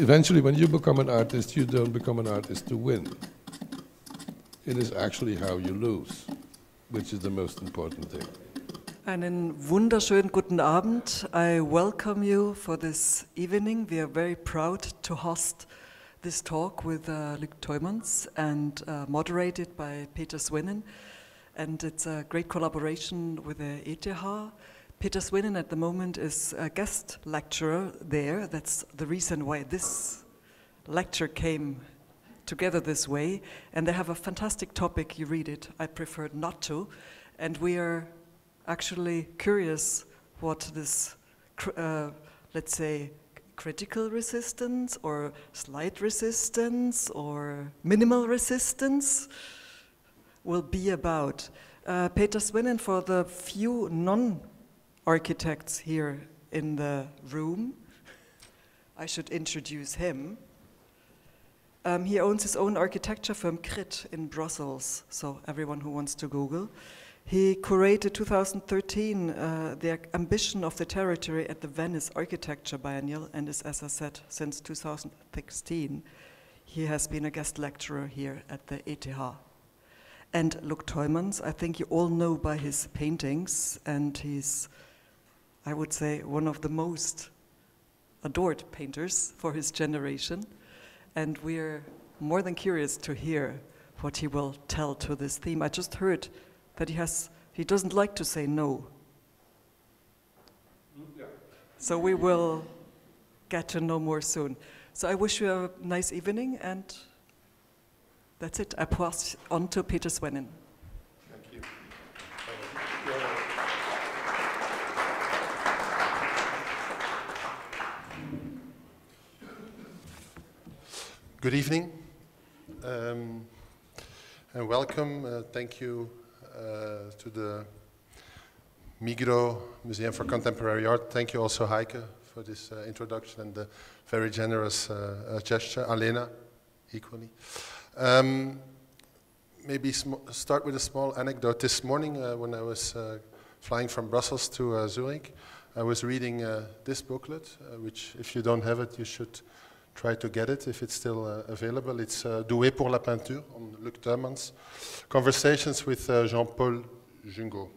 eventually when you become an artist, you don't become an artist to win. It is actually how you lose, which is the most important thing. Einen wunderschönen guten Abend. I welcome you for this evening. We are very proud to host this talk with Luc Tuymans and moderated by Peter Swinnen. And it's a great collaboration with the ETH. Peter Swinnen at the moment is a guest lecturer there. That's the reason why this lecture came together this way. And they have a fantastic topic. You read it. I preferred not to. And we are actually curious what this, let's say, critical resistance or slight resistance or minimal resistance will be about. Peter Swinnen, for the few non-architects here in the room, I should introduce him. He owns his own architecture firm, Crit, in Brussels, so everyone who wants to Google. He curated 2013 the ambition of the territory at the Venice Architecture Biennial, and is, as I said, since 2016, he has been a guest lecturer here at the ETH. And Luc Tuymans, I think you all know by his paintings, and he's, I would say, one of the most adored painters for his generation. And we're more than curious to hear what he will tell to this theme. I just heard that he doesn't like to say no. Yeah. So we will get to know more soon. So I wish you a nice evening, and that's it. I pass on to Peter Swinnen. Thank you. Good evening, and welcome. Thank you. To the Migros Museum for Contemporary Art. Thank you also, Heike, for this introduction and the very generous gesture. Alena, equally. Maybe start with a small anecdote. This morning, when I was flying from Brussels to Zurich, I was reading this booklet, which, if you don't have it, you should try to get it if it's still available. It's Doué pour la peinture on Luc Tuymans, Conversations with Jean-Paul Jungo.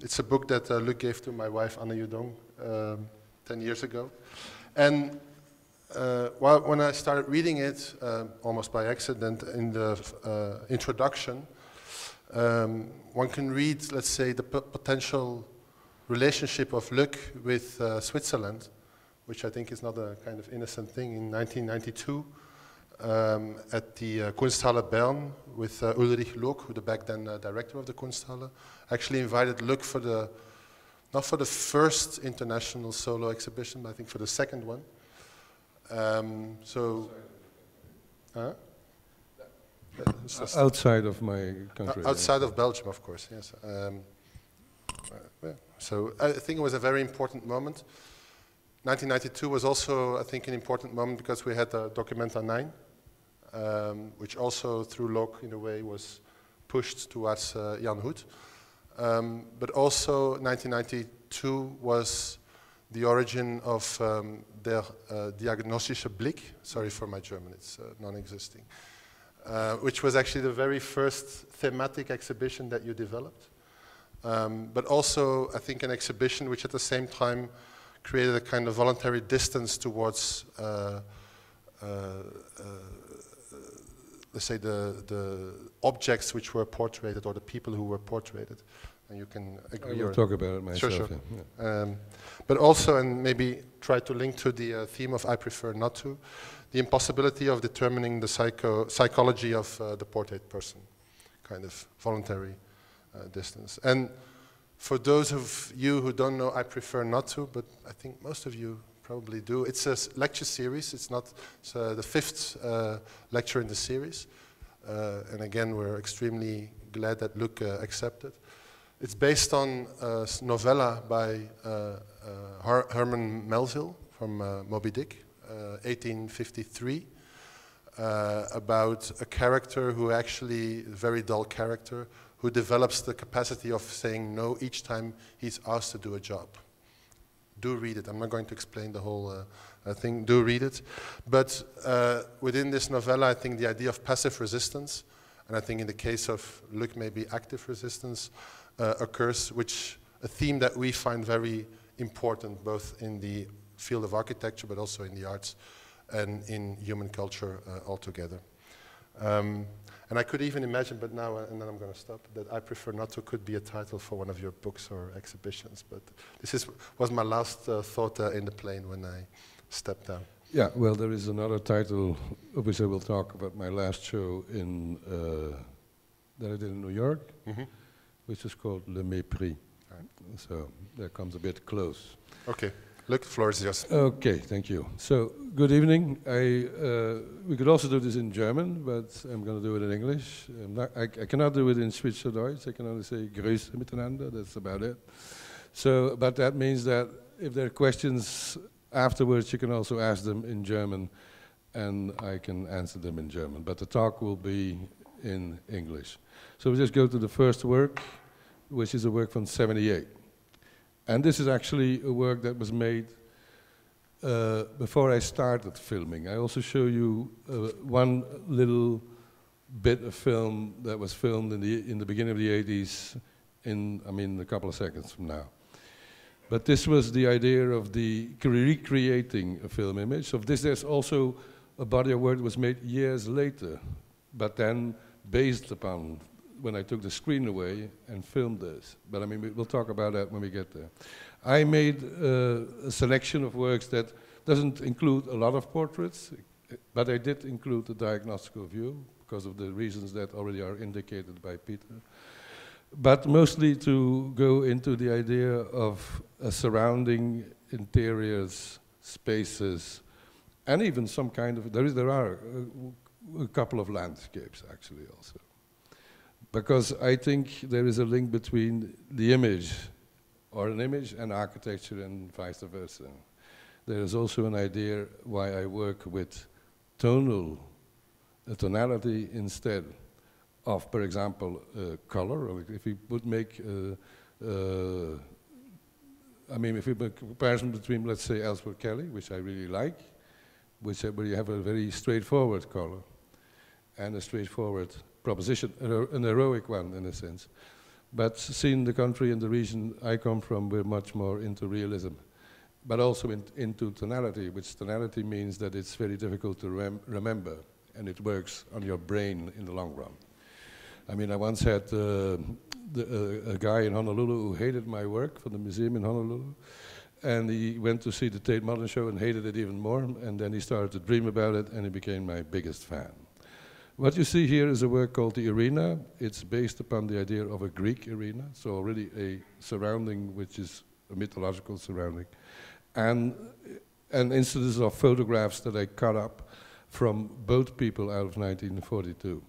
It's a book that Luc gave to my wife, Anne Judong, 10 years ago. And when I started reading it, almost by accident, in the introduction, one can read, let's say, the potential relationship of Luc with Switzerland, which I think is not a kind of innocent thing. In 1992, at the Kunsthalle Bern, with Ulrich Loeck, who the back then director of the Kunsthalle, actually invited Luc for the, not for the first international solo exhibition, but I think for the second one. Outside of my country. Outside of Belgium, of course, yes. So I think it was a very important moment. 1992 was also, I think, an important moment because we had Documenta 9, which also through Loeck, in a way, was pushed towards Jan Hoet. But also 1992 was the origin of Der Diagnostische Blick, sorry for my German, it's non-existing, which was actually the very first thematic exhibition that you developed. But also, I think, an exhibition which at the same time created a kind of voluntary distance towards, let's say, the objects which were portrayed or the people who were portrayed. And you can agree. I will talk about it myself. Sure, sure. Yeah. But also, and maybe try to link to the theme of I prefer not to, the impossibility of determining the psychology of the portrait person, kind of voluntary distance. And for those of you who don't know, I prefer not to, but I think most of you probably do. It's a lecture series. It's the fifth lecture in the series. And again, we're extremely glad that Luc accepted. It's based on a novella by Herman Melville from Moby Dick, 1853, about a character who actually, a very dull character, who develops the capacity of saying no each time he's asked to do a job. do read it. I'm not going to explain the whole thing, do read it. But within this novella, I think the idea of passive resistance, and I think in the case of Luc, maybe active resistance, occurs, which a theme that we find very important, both in the field of architecture, but also in the arts and in human culture altogether. And I could even imagine, but now, and then I'm going to stop, that I prefer not to could be a title for one of your books or exhibitions, but this was my last thought in the plane when I stepped down. Yeah, well, there is another title, which I will talk about my last show in, that I did in New York, which is called Le Mépris. Right. So that comes a bit close. Okay. Look, the floor is yours. Okay, thank you. So, good evening. We could also do this in German, but I'm going to do it in English. I cannot do it in Schweizerdeutsch. I can only say Grüße miteinander. That's about it. So, but that means that if there are questions afterwards, you can also ask them in German, and I can answer them in German. But the talk will be in English. So we just go to the first work, which is a work from '78. And this is actually a work that was made before I started filming. I also show you one little bit of film that was filmed in the beginning of the '80s, I mean, a couple of seconds from now. But this was the idea of the recreating a film image. Of this, there's also a body of work that was made years later, but then based upon when I took the screen away and filmed this. But I mean, we'll talk about that when we get there. I made a selection of works that doesn't include a lot of portraits, but I did include the diagnostical view because of the reasons that already are indicated by Peter. But mostly to go into the idea of surrounding interiors, spaces, and even some kind of, there are a couple of landscapes actually also. Because I think there is a link between the image, or an image, and architecture, and vice versa. There is also an idea why I work with tonality instead of, for example, color. Or if we would make, if we make a comparison between, let's say, Ellsworth Kelly, which I really like, where you have a very straightforward color and a straightforward proposition, an heroic one in a sense. But seeing the country and the region I come from, we're much more into realism, but also into tonality, which tonality means that it's very difficult to remember, and it works on your brain in the long run. I mean, I once had a guy in Honolulu who hated my work from the museum in Honolulu, and he went to see the Tate Modern Show and hated it even more, and then he started to dream about it, and he became my biggest fan. What you see here is a work called The Arena. It's based upon the idea of a Greek arena, so already a surrounding which is a mythological surrounding. And instances of photographs that I cut up from boat people out of 1942.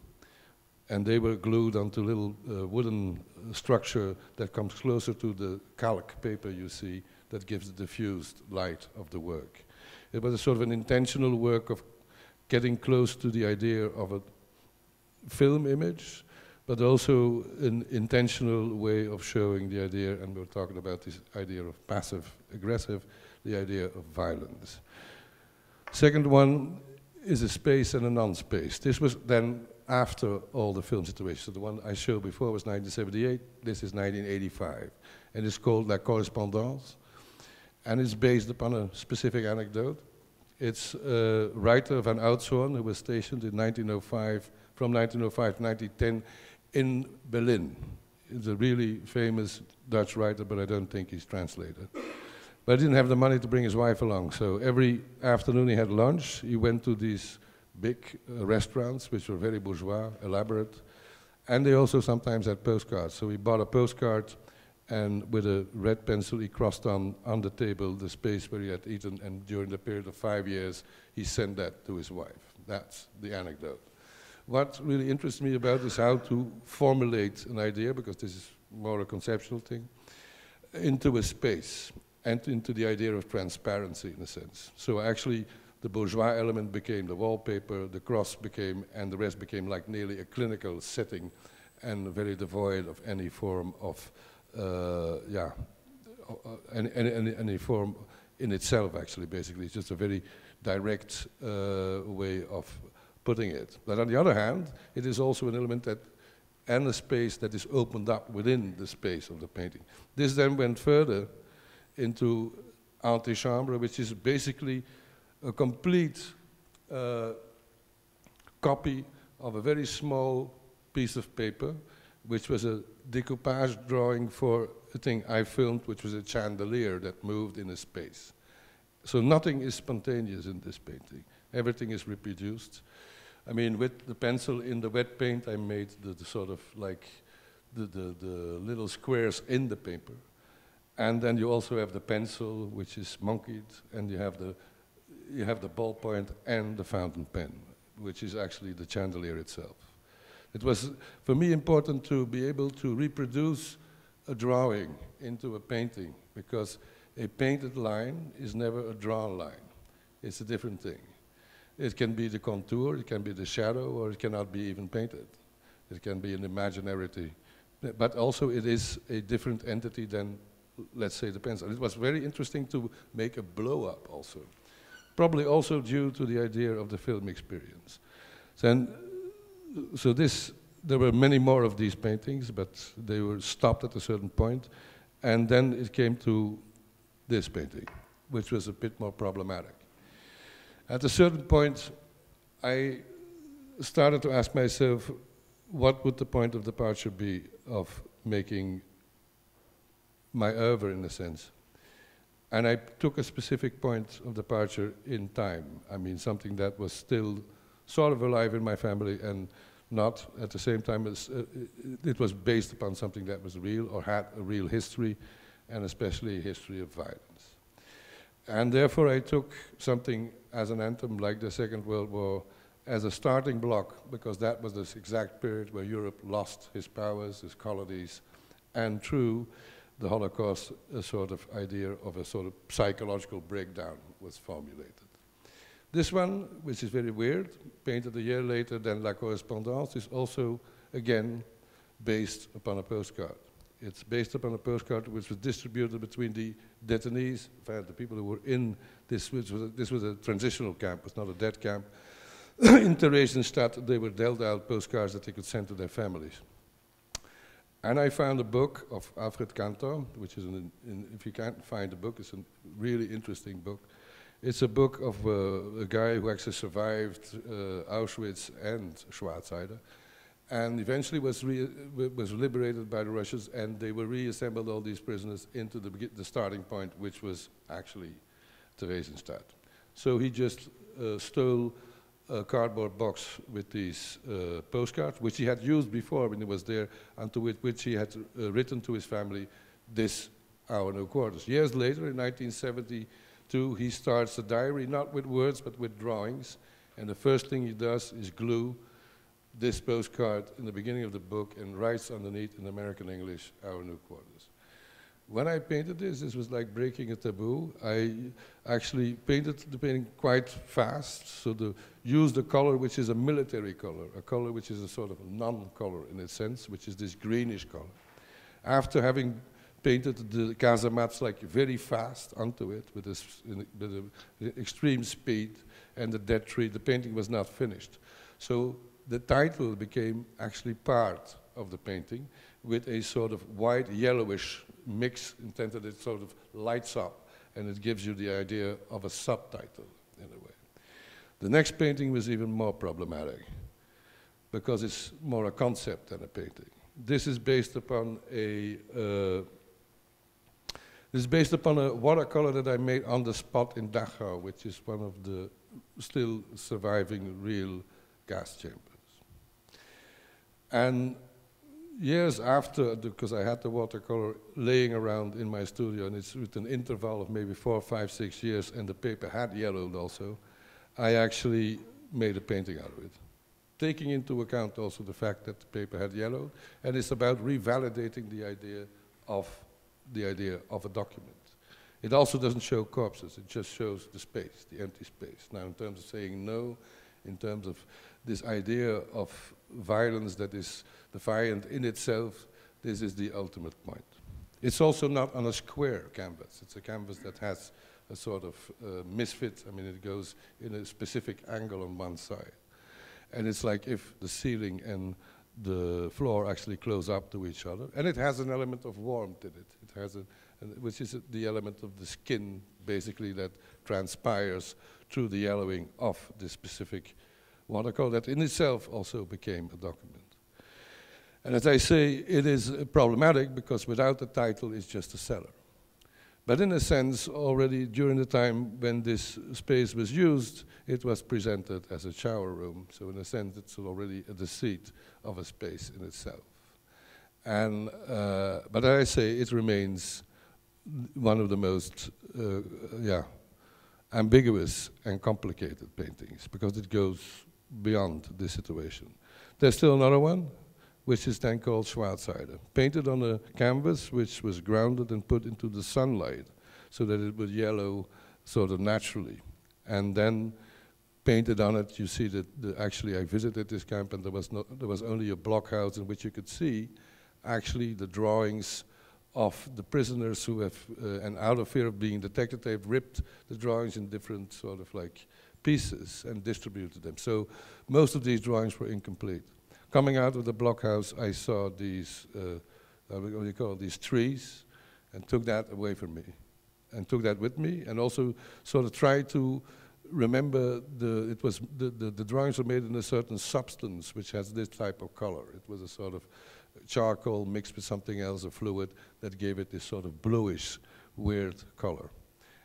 And they were glued onto little wooden structure that comes closer to the calc paper you see that gives the diffused light of the work. It was a sort of an intentional work of getting close to the idea of a film image, but also an intentional way of showing the idea, and we're talking about this idea of passive-aggressive, the idea of violence. Second one is a space and a non-space. This was then after all the film situations. So the one I showed before was 1978, this is 1985, and it's called La Correspondance, and it's based upon a specific anecdote. It's writer Van Outshorn, who was stationed in 1905, from 1905 to 1910 in Berlin. He's a really famous Dutch writer, but I don't think he's translated. But he didn't have the money to bring his wife along, so every afternoon he had lunch. He went to these big restaurants, which were very bourgeois, elaborate, and they also sometimes had postcards. So he bought a postcard, and with a red pencil he crossed on the table the space where he had eaten, and during the period of 5 years he sent that to his wife. That's the anecdote. What really interests me about is how to formulate an idea, because this is more a conceptual thing, into a space and into the idea of transparency in a sense. So actually the bourgeois element became the wallpaper, the cross became, and the rest became like nearly a clinical setting and very devoid of any form of any form in itself, actually, basically. It's just a very direct way of putting it. But on the other hand, it is also an element that, and a space that is opened up within the space of the painting. This then went further into Antichambre, which is basically a complete copy of a very small piece of paper, which was a decoupage drawing for a thing I filmed, which was a chandelier that moved in a space. So nothing is spontaneous in this painting. Everything is reproduced. I mean, with the pencil in the wet paint, I made the sort of like the little squares in the paper. And then you also have the pencil, which is monkeyed, and you have the ballpoint and the fountain pen, which is actually the chandelier itself. It was, for me, important to be able to reproduce a drawing into a painting, because a painted line is never a drawn line. It's a different thing. It can be the contour, it can be the shadow, or it cannot be even painted. It can be an imaginarity. But also it is a different entity than, let's say, the pencil. It was very interesting to make a blow-up also, probably also due to the idea of the film experience. So this, there were many more of these paintings, but they were stopped at a certain point, and then it came to this painting, which was a bit more problematic. At a certain point, I started to ask myself, what would the point of departure be of making my oeuvre, in a sense? And I took a specific point of departure in time. I mean, something that was still sort of alive in my family, and not at the same time as it was based upon something that was real or had a real history, and especially a history of violence. And therefore I took something as an anthem like the Second World War as a starting block, because that was this exact period where Europe lost his powers, his colonies, and through the Holocaust a sort of idea of a sort of psychological breakdown was formulated. This one, which is very weird, painted a year later than La Correspondance, is also, again, based upon a postcard. It's based upon a postcard which was distributed between the detainees, the people who were in this, which was a transitional camp, it's not a death camp. In Theresienstadt, they were dealt out postcards that they could send to their families. And I found a book of Alfred Cantor, which is, if you can't find the book, it's a really interesting book. It's a book of a guy who actually survived Auschwitz and Schwarzheide, and eventually was liberated by the Russians, and they were reassembled all these prisoners into the starting point, which was actually Theresienstadt. So he just stole a cardboard box with these postcards, which he had used before when he was there, and to which he had written to his family, "This hour no quarters." Years later, in 1972, he starts a diary, not with words, but with drawings, and the first thing he does is glue this postcard in the beginning of the book and writes underneath in American English, "Our New Quarters." When I painted this, this was like breaking a taboo. I actually painted the painting quite fast, so used a color which is a military color, a color which is a sort of non-color in a sense, which is this greenish color. After having painted the casemats like very fast onto it with extreme speed and the dead tree, the painting was not finished. So the title became actually part of the painting with a sort of white yellowish mix intended it sort of lights up, and it gives you the idea of a subtitle in a way. The next painting was even more problematic because it's more a concept than a painting. This is based upon a watercolor that I made on the spot in Dachau, which is one of the still surviving real gas chambers. And years after, because I had the watercolor laying around in my studio, and it's with an interval of maybe 4, 5, 6 years, and the paper had yellowed also, I actually made a painting out of it, taking into account also the fact that the paper had yellowed, and it's about revalidating the idea of a document. It also doesn't show corpses, it just shows the space, the empty space. Now, in terms of saying no, in terms of this idea of violence that is defiant in itself, this is the ultimate point. It's also not on a square canvas. It's a canvas that has a sort of misfit. I mean, it goes in a specific angle on one side. And it's like if the ceiling and the floor actually close up to each other. And it has an element of warmth in it. It has a, which is the element of the skin, basically, that transpires through the yellowing of this specific watercolor that in itself also became a document. And as I say, it is problematic because without the title, it's just a cellar. But in a sense, already during the time when this space was used, it was presented as a shower room. So in a sense, it's already a deceit of a space in itself. And, but as I say, it remains one of the most ambiguous and complicated paintings because it goes beyond this situation. There's still another one, which is then called Schwarzheide, painted on a canvas which was grounded and put into the sunlight so that it would yellow sort of naturally. And then painted on it, you see that actually I visited this camp and there was only a blockhouse in which you could see actually the drawings of the prisoners who have, and out of fear of being detected, they've ripped the drawings in different sort of like pieces and distributed them. So most of these drawings were incomplete. Coming out of the blockhouse, I saw these, what do you call these trees, and took that away from me, and took that with me, and also sort of tried to remember the drawings were made in a certain substance which has this type of color. It was a sort of charcoal mixed with something else, a fluid, that gave it this sort of bluish, weird color.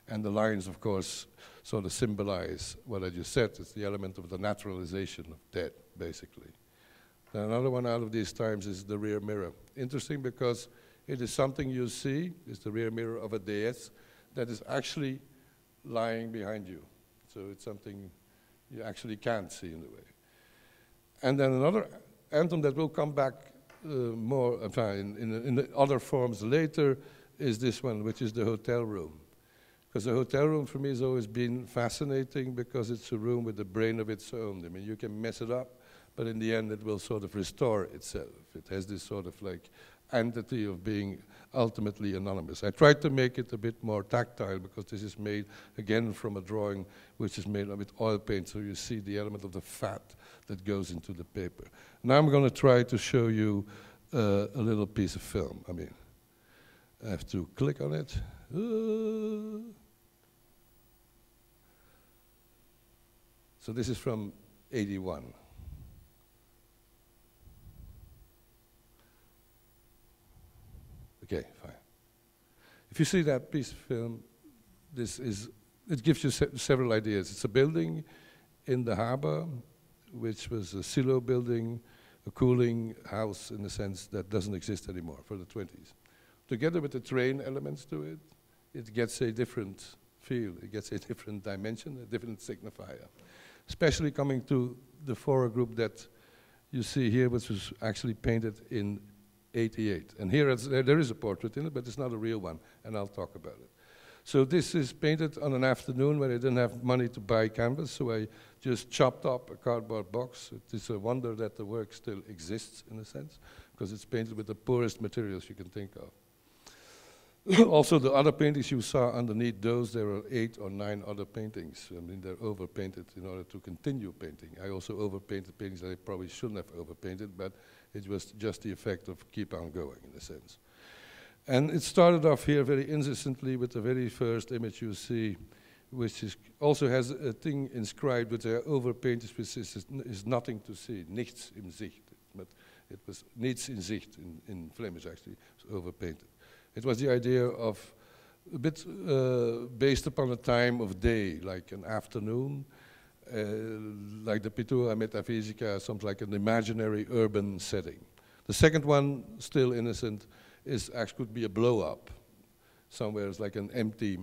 And the lines, of course, sort of symbolize what I just said. It's the element of the naturalization of death, basically. Another one out of these times is the rear mirror. Interesting because it is something you see, it's the rear mirror of a dais that is actually lying behind you. So it's something you actually can't see in a way. And then another anthem that will come back more in other forms later is this one, which is the hotel room. Because the hotel room for me has always been fascinating because it's a room with a brain of its own. I mean, you can mess it up, but in the end it will sort of restore itself. It has this sort of like entity of being ultimately anonymous. I tried to make it a bit more tactile because this is made again from a drawing which is made with oil paint, so you see the element of the fat that goes into the paper. Now I'm gonna try to show you a little piece of film. I mean, I have to click on it. So this is from '81. Okay, fine. If you see that piece of film, this is, it gives you several ideas. It's a building in the harbor, which was a silo building, a cooling house in the sense that doesn't exist anymore for the 20s. Together with the train elements to it, it gets a different feel, it gets a different dimension, a different signifier. Especially coming to the Fora group that you see here, which was actually painted in '88, and here there is a portrait in it, but it's not a real one, and I'll talk about it. So this is painted on an afternoon when I didn't have money to buy canvas, so I just chopped up a cardboard box. It is a wonder that the work still exists, in a sense, because it's painted with the poorest materials you can think of. Also, the other paintings you saw underneath those, there were 8 or 9 other paintings. I mean, they're overpainted in order to continue painting. I also overpainted paintings that I probably shouldn't have overpainted, but it was just the effect of keep on going, in a sense. And it started off here very insistently with the very first image you see, which is also has a thing inscribed with the overpainted, which is nothing to see, nichts in Sicht. But it was niets in Sicht in Flemish, actually, it was overpainted. It was the idea of a bit based upon a time of day, like an afternoon, like the Pittura Metafisica, something like an imaginary urban setting. The second one, still innocent, is actually could be a blow-up. Somewhere it's like an empty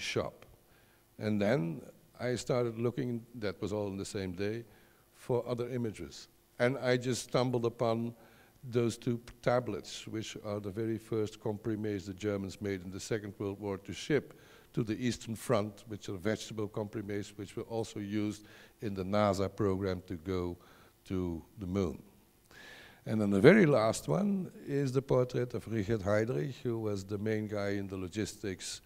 shop. And then I started looking, that was all in the same day, for other images. And I just stumbled upon those two tablets, which are the very first comprimes the Germans made in the Second World War to ship to the Eastern Front, which are vegetable comprimes, which were also used in the NASA program to go to the moon. And then the very last one is the portrait of Richard Heydrich, who was the main guy in the logistics,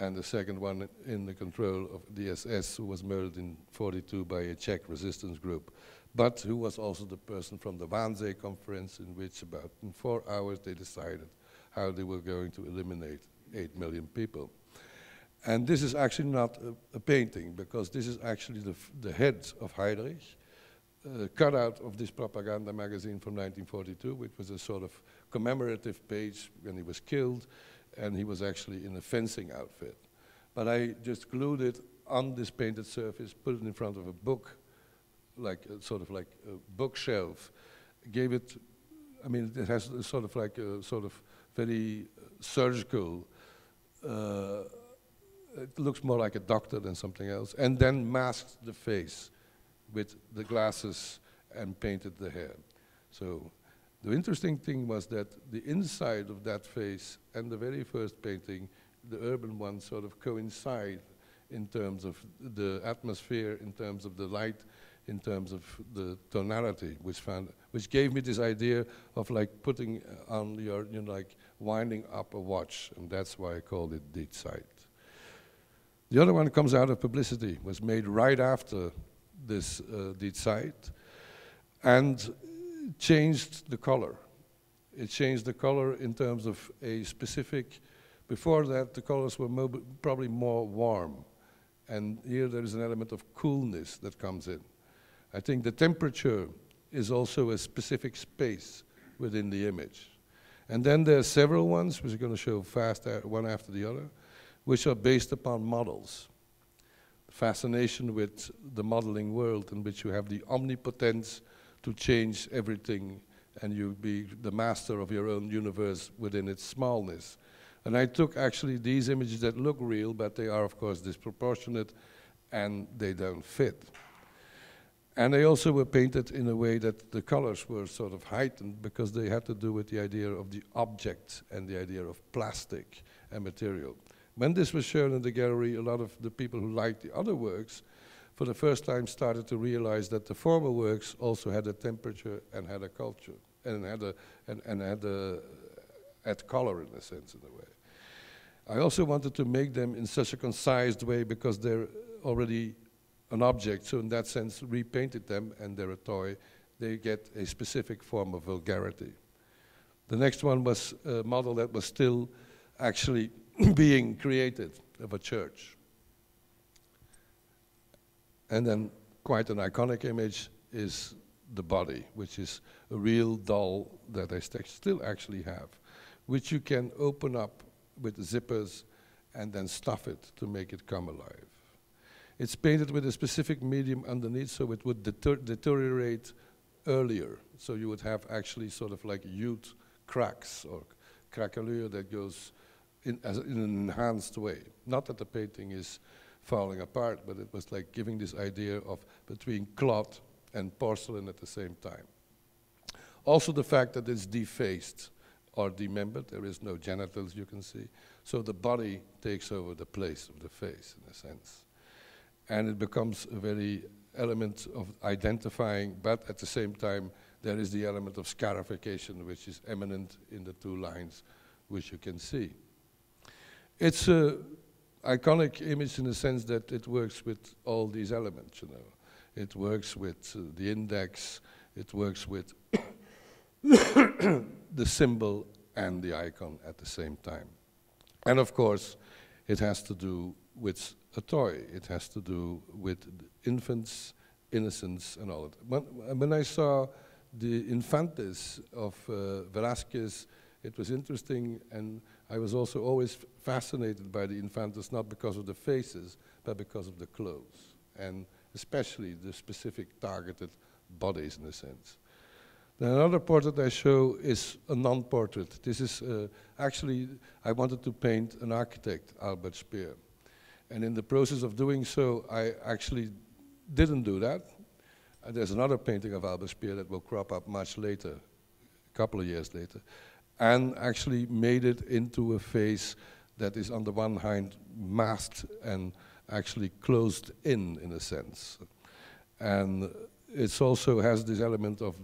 and the second one in the control of the SS, who was murdered in 1942 by a Czech resistance group, but who was also the person from the Wannsee conference, in which about in 4 hours they decided how they were going to eliminate 8 million people. And this is actually not a painting, because this is actually the head of Heydrich, cut out of this propaganda magazine from 1942, which was a sort of commemorative page when he was killed, and he was actually in a fencing outfit. But I just glued it on this painted surface, put it in front of a book, like sort of like a bookshelf, gave it, I mean, it has a sort of like a sort of very surgical, it looks more like a doctor than something else, and then masked the face with the glasses and painted the hair. So the interesting thing was that the inside of that face and the very first painting, the urban one, sort of coincide in terms of the atmosphere, in terms of the light, in terms of the tonality, which gave me this idea of like putting on your, you know, like winding up a watch, and that's why I called it Deedsite. The other one comes out of publicity, was made right after this Deedsite, and changed the color. It changed the color in terms of a specific, before that the colors were probably more warm, and here there is an element of coolness that comes in. I think the temperature is also a specific space within the image. And then there are several ones, which I'm going to show fast, one after the other, which are based upon models. The fascination with the modeling world, in which you have the omnipotence to change everything, and you be the master of your own universe within its smallness. And I took actually these images that look real, but they are of course disproportionate, and they don't fit. And they also were painted in a way that the colors were sort of heightened, because they had to do with the idea of the object and the idea of plastic and material. When this was shown in the gallery, a lot of the people who liked the other works for the first time started to realize that the former works also had a temperature and had a culture, and had color in a sense, in a way. I also wanted to make them in such a concise way, because they're already an object, so in that sense repainted them, and they're a toy, they get a specific form of vulgarity. The next one was a model that was still actually being created, of a church. And then quite an iconic image is the body, which is a real doll that I still actually have, which you can open up with zippers and then stuff it to make it come alive. It's painted with a specific medium underneath, so it would deteriorate earlier. So you would have actually sort of like youth cracks or craquelure that goes in an enhanced way. Not that the painting is falling apart, but it was like giving this idea of between cloth and porcelain at the same time. Also the fact that it's defaced or demembered, there is no genitals you can see, so the body takes over the place of the face in a sense. And it becomes a very element of identifying, but at the same time there is the element of scarification, which is eminent in the two lines which you can see. It's an iconic image in the sense that it works with all these elements, you know. It works with the index, it works with the symbol and the icon at the same time. And of course it has to do with a toy. It has to do with infants, innocence, and all that. When I saw the Infantes of Velázquez, it was interesting, and I was also always fascinated by the Infantes, not because of the faces, but because of the clothes, and especially the specific targeted bodies, in a sense. Then another portrait I show is a non-portrait. This is actually, I wanted to paint an architect, Albert Speer. And in the process of doing so, I actually didn't do that. There's another painting of Albert Speer that will crop up much later, a couple of years later, and actually made it into a face that is on the one hand masked and actually closed in a sense. And it also has this element of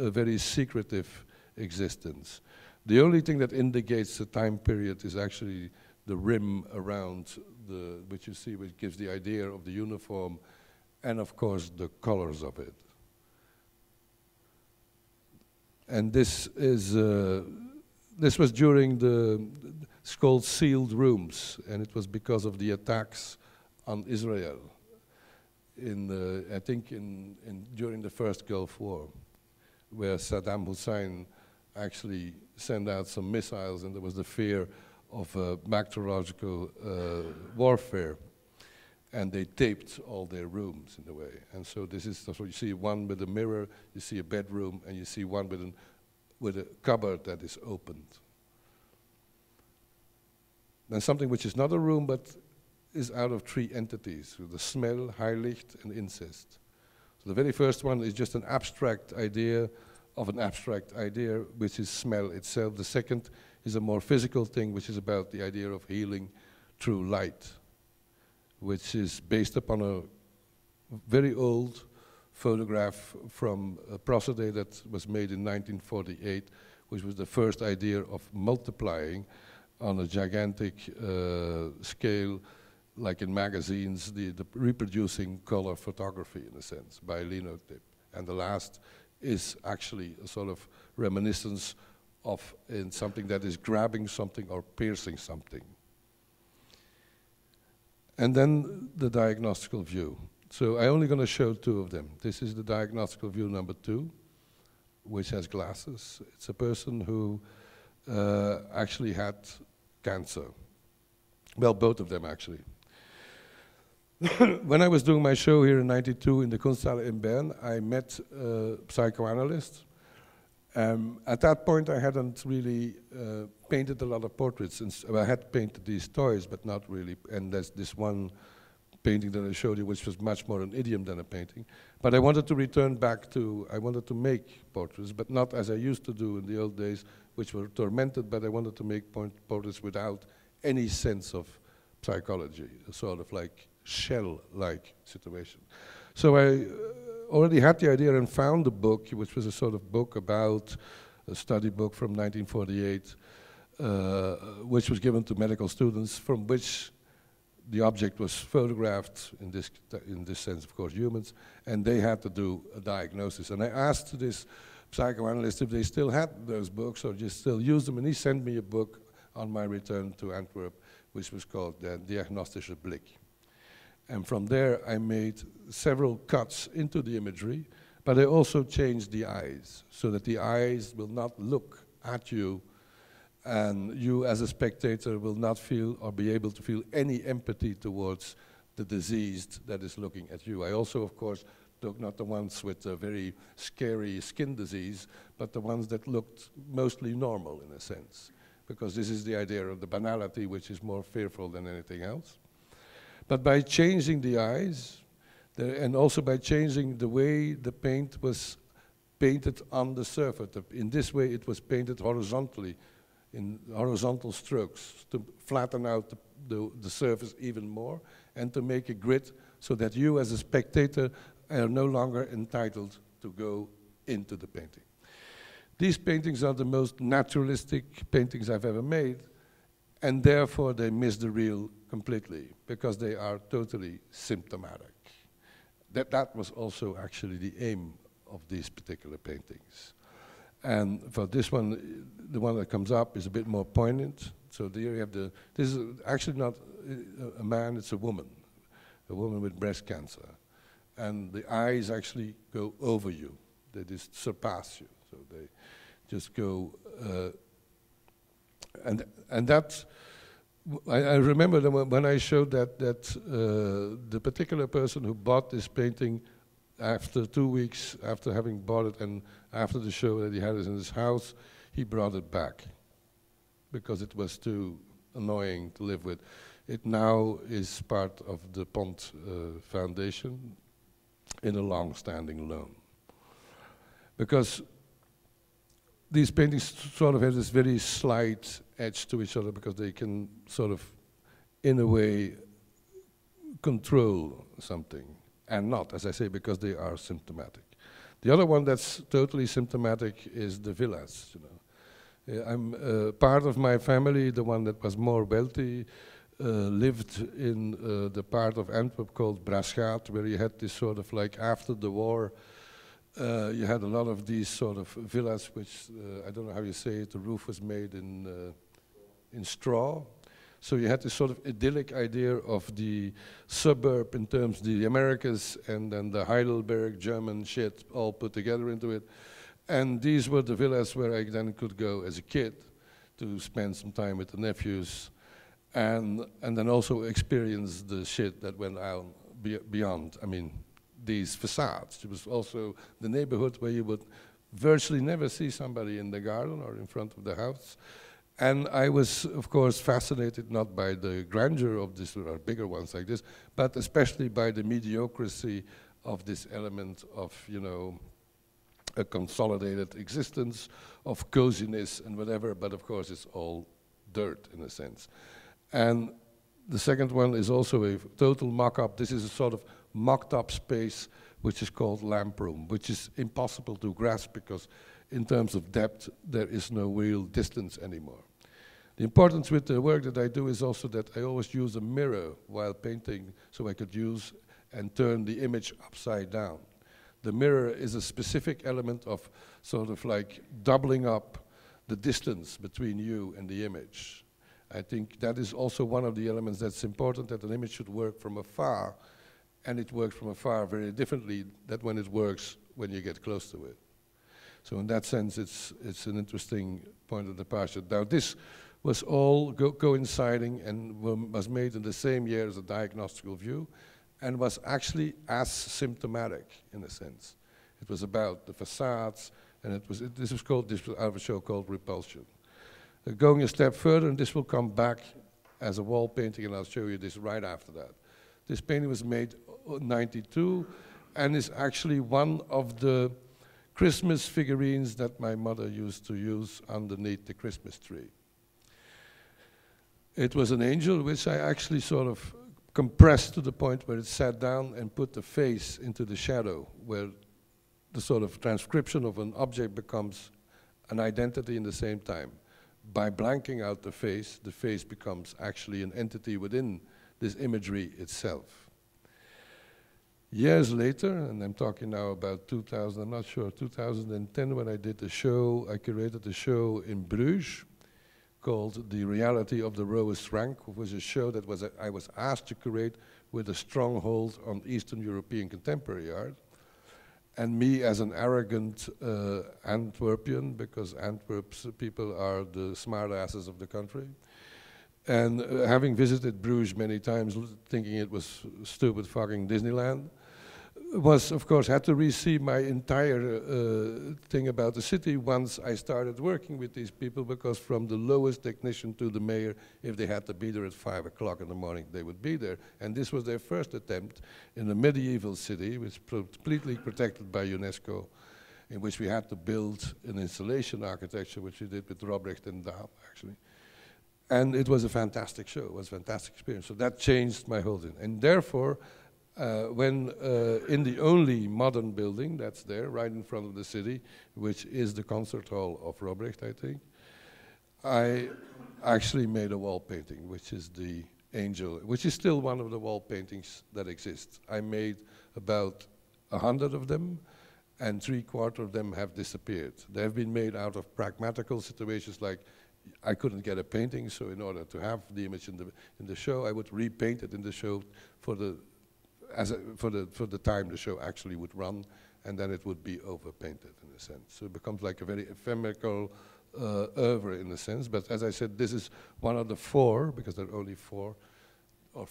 a very secretive existence. The only thing that indicates the time period is actually the rim around the, which you see, which gives the idea of the uniform, and of course the colors of it. And this is, this was during the, it's called sealed rooms, and it was because of the attacks on Israel in the, I think during the first Gulf War, where Saddam Hussein actually sent out some missiles, and there was the fear of bacteriological warfare, and they taped all their rooms in a way. And so this is, that's what you see, one with a mirror, you see a bedroom, and you see one with a cupboard that is opened. Then something which is not a room, but is out of three entities, so the smell, Heilicht, and incest. So the very first one is just an abstract idea of an abstract idea, which is smell itself. The second is a more physical thing, which is about the idea of healing through light, which is based upon a very old photograph from a prosody that was made in 1948, which was the first idea of multiplying on a gigantic scale, like in magazines, the reproducing color photography, in a sense, by Linotip. And the last is actually a sort of reminiscence of something that is grabbing something or piercing something. And then the diagnostical view. So I'm only going to show two of them. This is the diagnostical view number 2, which has glasses. It's a person who actually had cancer. Well, both of them, actually. When I was doing my show here in '92 in the Kunsthalle in Bern, I met a psychoanalyst. At that point, I hadn't really painted a lot of portraits. I had painted these toys, but not really. And there's this one painting that I showed you, which was much more an idiom than a painting. But I wanted to return back to, I wanted to make portraits, but not as I used to do in the old days, which were tormented, but I wanted to make portraits without any sense of psychology, a sort of like shell-like situation. So I already had the idea and found a book, which was a sort of book about a study book from 1948, which was given to medical students, from which the object was photographed, in this sense, of course, humans, and they had to do a diagnosis. And I asked this psychoanalyst if they still had those books or just still used them, and he sent me a book on my return to Antwerp, which was called Der Diagnostische Blick. And from there, I made several cuts into the imagery, but I also changed the eyes, so that the eyes will not look at you, and you as a spectator will not feel or be able to feel any empathy towards the diseased that is looking at you. I also, of course, took not the ones with a very scary skin disease, but the ones that looked mostly normal, in a sense, because this is the idea of the banality, which is more fearful than anything else. But by changing the eyes, and also by changing the way the paint was painted on the surface, in this way it was painted horizontally, in horizontal strokes, to flatten out the surface even more, and to make a grid so that you as a spectator are no longer entitled to go into the painting. These paintings are the most naturalistic paintings I've ever made, and therefore they miss the real completely, because they are totally symptomatic. That was also actually the aim of these particular paintings. And for this one, the one that comes up is a bit more poignant. So there you have the, this is actually not a man, it's a woman with breast cancer. And the eyes actually go over you. They just surpass you. So they just go, and that, I remember that when I showed that the particular person who bought this painting, after 2 weeks after having bought it and after the show that he had it in his house, he brought it back because it was too annoying to live with. It now is part of the Pont Foundation in a long-standing loan. Because these paintings sort of have this very slight edge to each other because they can sort of, in a way, control something. And not, as I say, because they are symptomatic. The other one that's totally symptomatic is the villas. You know, I'm part of my family, the one that was more wealthy, lived in the part of Antwerp called Brasschaat, where you had this sort of like after the war, you had a lot of these sort of villas, which I don't know how you say it. The roof was made in straw, so you had this sort of idyllic idea of the suburb in terms of the Americas and then the Heidelberg German shit all put together into it. And these were the villas where I then could go as a kid to spend some time with the nephews. And then also experience the shit that went on beyond, I mean, these facades. It was also the neighborhood where you would virtually never see somebody in the garden or in front of the house. And I was, of course, fascinated not by the grandeur of this, or bigger ones like this, but especially by the mediocrity of this element of, you know, a consolidated existence, of coziness and whatever, but of course it's all dirt in a sense. And the second one is also a total mock-up. This is a sort of mocked-up space which is called lamp room, which is impossible to grasp because in terms of depth, there is no real distance anymore. The importance with the work that I do is also that I always use a mirror while painting so I could use and turn the image upside down. The mirror is a specific element of sort of like doubling up the distance between you and the image. I think that is also one of the elements that's important, that an image should work from afar, and it works from afar very differently than when it works when you get close to it. So in that sense, it's an interesting point of departure. Now this was all coinciding and was made in the same year as a diagnostical view, and was actually as symptomatic in a sense. It was about the facades, and this was called, this was out of a show called Repulsion. Going a step further, and this will come back as a wall painting, and I'll show you this right after that. This painting was made in 92, and is actually one of the Christmas figurines that my mother used to use underneath the Christmas tree. It was an angel, which I actually sort of compressed to the point where it sat down and put the face into the shadow, where the sort of transcription of an object becomes an identity in the same time. By blanking out the face becomes actually an entity within this imagery itself. Years later, and I'm talking now about 2000, I'm not sure, 2010, when I did a show, I curated a show in Bruges called The Reality of the Lowest Rank, which was a show that was I was asked to curate with a stronghold on Eastern European contemporary art. And me as an arrogant Antwerpian, because Antwerp's people are the smart asses of the country. And having visited Bruges many times, thinking it was stupid fucking Disneyland, was of course had to re-see my entire thing about the city once I started working with these people, because from the lowest technician to the mayor, if they had to be there at 5 o'clock in the morning, they would be there. And this was their first attempt in a medieval city, which was completely protected by UNESCO, in which we had to build an installation architecture, which we did with Robrecht and Dahl, actually. And it was a fantastic show, it was a fantastic experience. So that changed my whole thing. And therefore, when in the only modern building that's there, right in front of the city, which is the concert hall of Robrecht, I think, I actually made a wall painting, which is the angel, which is still one of the wall paintings that exists. I made about 100 of them, and 3/4 of them have disappeared. They have been made out of pragmatical situations, like I couldn't get a painting, so in order to have the image in the show, I would repaint it in the show for the time the show actually would run, and then it would be overpainted in a sense. So it becomes like a very ephemeral oeuvre in a sense. But as I said, this is one of the four, because there are only four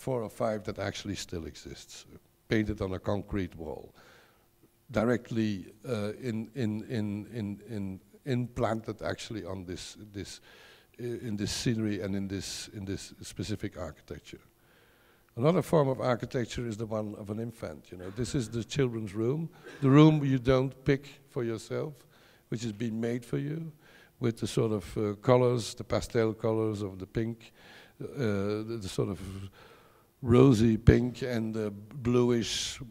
or five that actually still exists, painted on a concrete wall, directly implanted actually on this scenery and in this specific architecture. Another form of architecture is the one of an infant, you know. This is the children's room, the room you don't pick for yourself, which has been made for you with the sort of colors, the pastel colors of the pink, the sort of rosy pink and the bluish,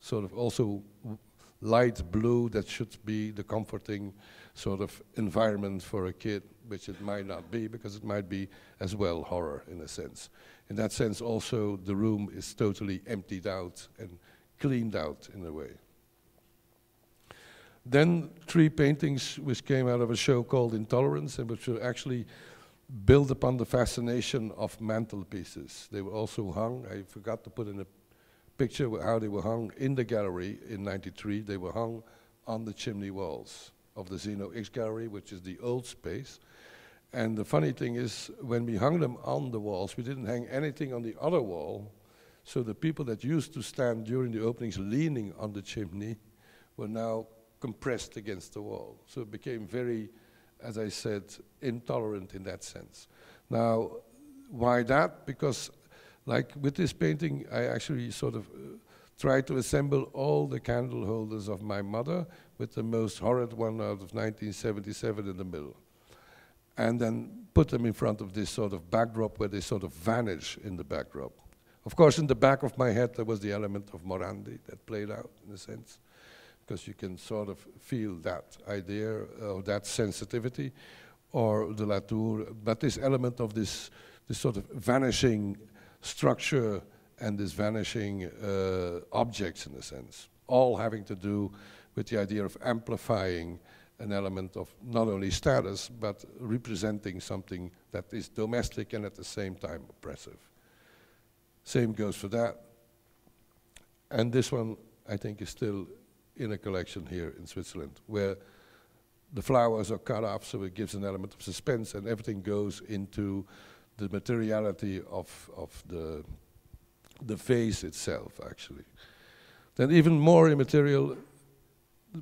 sort of also light blue that should be the comforting sort of environment for a kid, which it might not be, because it might be as well horror in a sense. In that sense also the room is totally emptied out and cleaned out in a way. Then three paintings which came out of a show called Intolerance, and which were actually built upon the fascination of mantelpieces. They were also hung, I forgot to put in a picture how they were hung in the gallery in '93. They were hung on the chimney walls of the Zeno X gallery, which is the old space. And the funny thing is, when we hung them on the walls, we didn't hang anything on the other wall, so the people that used to stand during the openings leaning on the chimney were now compressed against the wall. So it became very, as I said, intolerant in that sense. Now, why that? Because like with this painting, I actually sort of tried to assemble all the candle holders of my mother, with the most horrid one out of 1977 in the middle. And then put them in front of this sort of backdrop where they sort of vanish in the backdrop. Of course, in the back of my head, there was the element of Morandi that played out in a sense, because you can sort of feel that idea or that sensitivity, or the Latour, but this element of this sort of vanishing structure and this vanishing objects in a sense, all having to do with the idea of amplifying an element of not only status, but representing something that is domestic and at the same time oppressive. Same goes for that. And this one, I think, is still in a collection here in Switzerland, where the flowers are cut off, so it gives an element of suspense, and everything goes into the materiality of the face itself, actually. Then even more immaterial,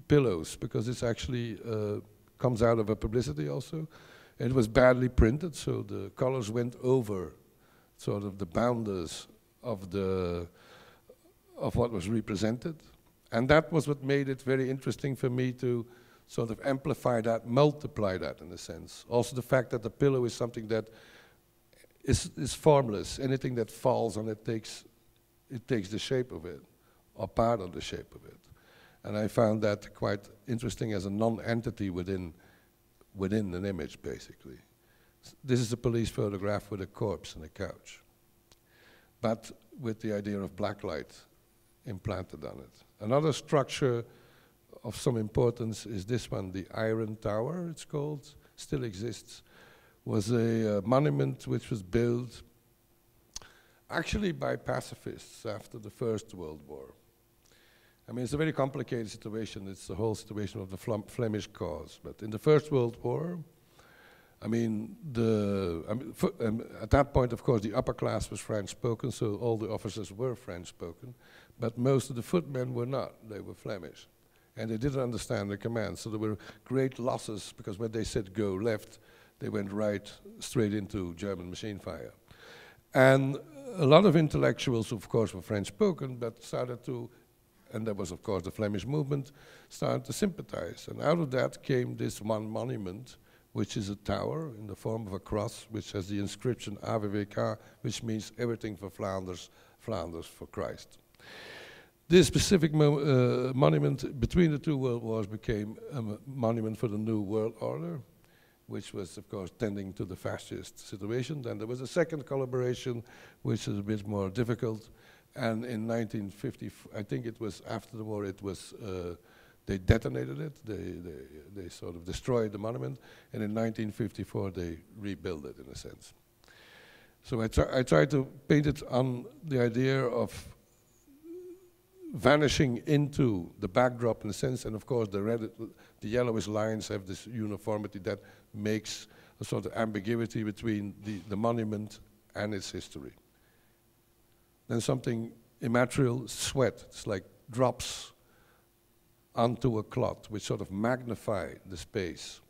pillows, because this actually comes out of a publicity also. It was badly printed, so the colors went over sort of the boundaries of what was represented. And that was what made it very interesting for me to sort of amplify that, multiply that in a sense. Also the fact that the pillow is something that is formless. Anything that falls on it takes the shape of it, or part of the shape of it. And I found that quite interesting as a non-entity within an image, basically. This is a police photograph with a corpse and a couch, but with the idea of blacklight implanted on it. Another structure of some importance is this one, the Iron Tower, it's called, still exists, was a monument which was built actually by pacifists after the First World War. I mean, it's a very complicated situation. It's the whole situation of the Flemish cause. But in the First World War, at that point, of course, the upper class was French-spoken, so all the officers were French-spoken, but most of the footmen were not. They were Flemish. And they didn't understand the command, so there were great losses, because when they said go left, they went right straight into German machine fire. And a lot of intellectuals, of course, were French-spoken, but started to, and there was, of course, the Flemish movement, started to sympathize. And out of that came this one monument, which is a tower in the form of a cross, which has the inscription AVVK, which means everything for Flanders, Flanders for Christ. This specific monument between the two world wars became a monument for the New World Order, which was, of course, tending to the fascist situation. Then there was a second collaboration, which is a bit more difficult. And in 1950, I think it was after the war, it was, they detonated it, they sort of destroyed the monument, and in 1954 they rebuilt it in a sense. So I tried to paint it on the idea of vanishing into the backdrop in a sense, and of course the yellowish lines have this uniformity that makes a sort of ambiguity between the monument and its history. Then something immaterial, sweat. It's like drops onto a cloth, which sort of magnify the space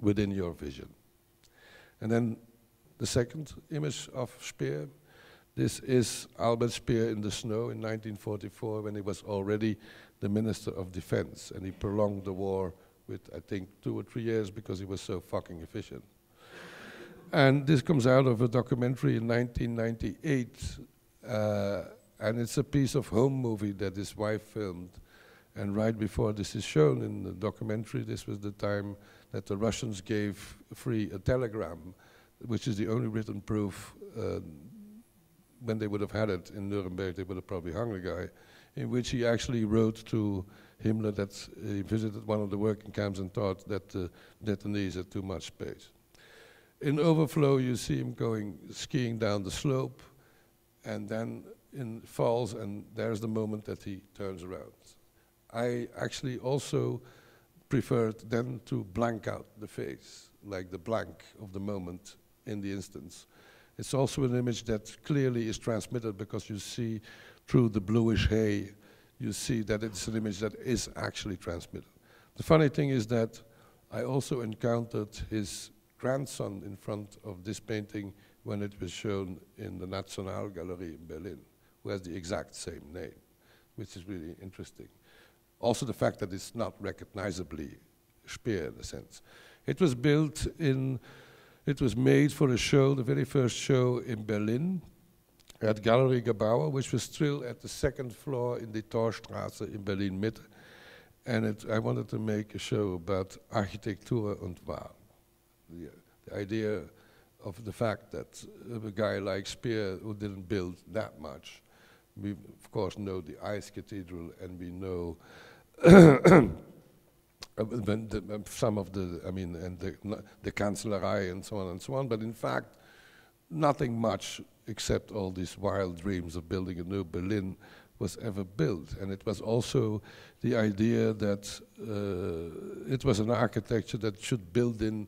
within your vision. And then the second image of Speer. This is Albert Speer in the snow in 1944, when he was already the Minister of Defense, and he prolonged the war with, I think, 2 or 3 years, because he was so fucking efficient. And this comes out of a documentary in 1998, and it's a piece of home movie that his wife filmed, And right before this is shown in the documentary, this was the time that the Russians gave Free a telegram, which is the only written proof. When they would have had it in Nuremberg, they would have probably hung the guy, in which he actually wrote to Himmler that he visited one of the working camps and thought that the detainees had too much space. In Overflow, you see him going skiing down the slope, and then falls, and there's the moment that he turns around. I actually also preferred then to blank out the face, like the blank of the moment in the instance. It's also an image that clearly is transmitted because you see through the bluish hay, you see that it's an image that is actually transmitted. The funny thing is that I also encountered his grandson in front of this painting when it was shown in the Nationalgalerie in Berlin, who has the exact same name, which is really interesting. Also the fact that it's not recognizably Speer in a sense. It was built in, it was made for a show, the very first show in Berlin, at Galerie Gebauer, which was still at the second floor in the Torstrasse in Berlin Mitte. And I wanted to make a show about Architektur und Wahn. The idea of the fact that a guy like Speer, who didn't build that much, we of course know the Ice Cathedral, and we know some of the, I mean, and the Kanzlerei and so on, but in fact, nothing much except all these wild dreams of building a new Berlin was ever built. And it was also the idea that it was an architecture that should build in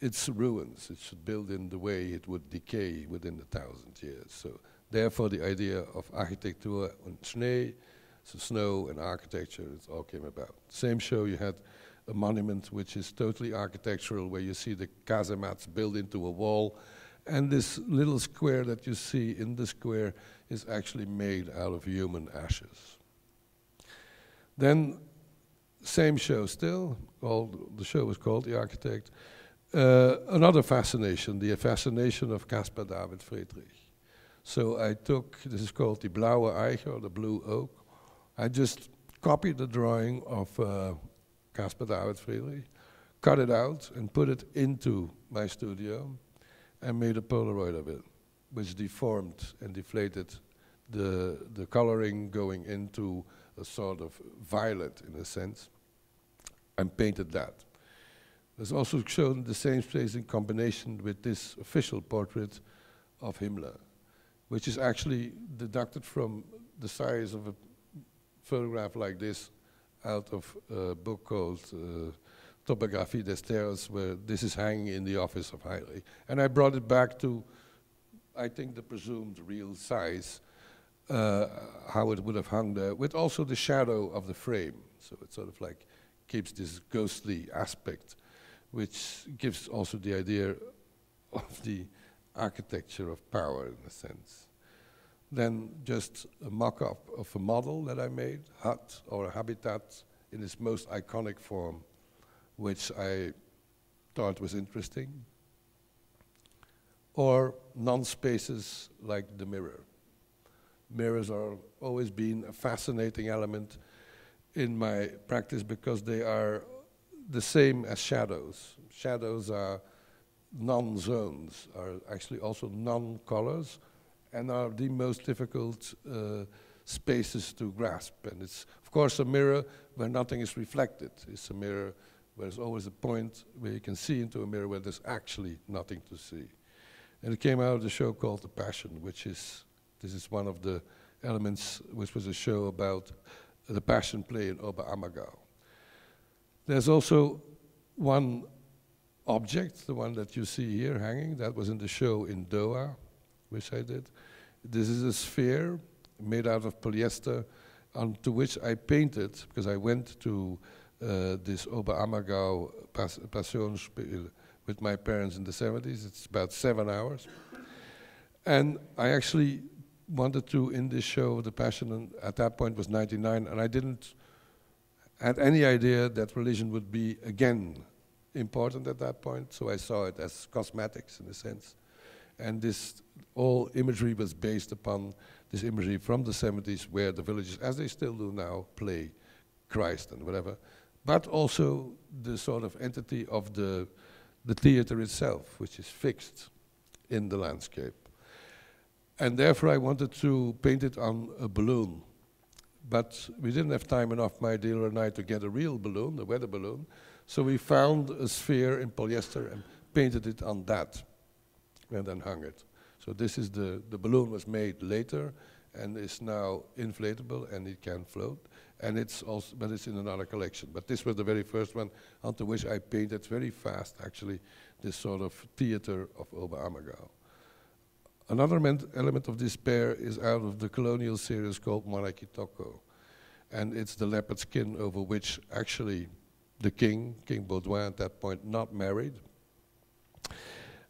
its ruins. It should build in the way it would decay within 1,000 years. So therefore the idea of Architektur und Schnee, so snow and architecture, it all came about. Same show, you had a monument which is totally architectural, where you see the casemates built into a wall, and this little square that you see in the square is actually made out of human ashes. Then, same show still, the show was called The Architect. Another fascination, the fascination of Caspar David Friedrich. So I took, this is called the Blauwe Eich, or the Blue Oak. I just copied the drawing of Caspar David Friedrich, cut it out and put it into my studio, and made a Polaroid of it, which deformed and deflated the coloring, going into a sort of violet in a sense, and painted that. There's also shown the same space in combination with this official portrait of Himmler, which is actually deducted from the size of a photograph like this out of a book called Topographie des Terres, where this is hanging in the office of Heydrich. And I brought it back to, I think, the presumed real size, how it would have hung there, with also the shadow of the frame. So it sort of like keeps this ghostly aspect, which gives also the idea of the architecture of power, in a sense. Then just a mock-up of a model that I made, hut or habitat, in its most iconic form, which I thought was interesting, or non-spaces like the mirror. Mirrors are always been a fascinating element in my practice because they are the same as shadows. Shadows are non-zones, are actually also non-colors, and are the most difficult spaces to grasp. And it's, of course, a mirror where nothing is reflected. It's a mirror. There's always a point where you can see into a mirror where there's actually nothing to see. And it came out of the show called The Passion, which is, this is one of the elements, which was a show about the Passion play in Oberammergau. There's also one object, the one that you see here hanging, that was in the show in Doha, which I did. This is a sphere made out of polyester, onto which I painted, because I went to this Oberammergau Passion with my parents in the 70s. It's about 7 hours. And I actually wanted to, in this show, The Passion, and at that point was 99, and I didn't had any idea that religion would be, again, important at that point. So I saw it as cosmetics, in a sense. And this all imagery was based upon this imagery from the 70s, where the villages, as they still do now, play Christ and whatever, but also the sort of entity of the theater itself, which is fixed in the landscape. And therefore I wanted to paint it on a balloon. But we didn't have time enough, my dealer and I, to get a real balloon, a weather balloon, so we found a sphere in polyester and painted it on that, and then hung it. So this is the balloon was made later, and is now inflatable, and it can float, and it's also, but it's in another collection. But this was the very first one onto which I painted very fast, actually, this sort of theater of Oberammergau. Another element of despair is out of the colonial series called Marakitoko. And it's the leopard skin over which actually the king, King Baudouin at that point, not married,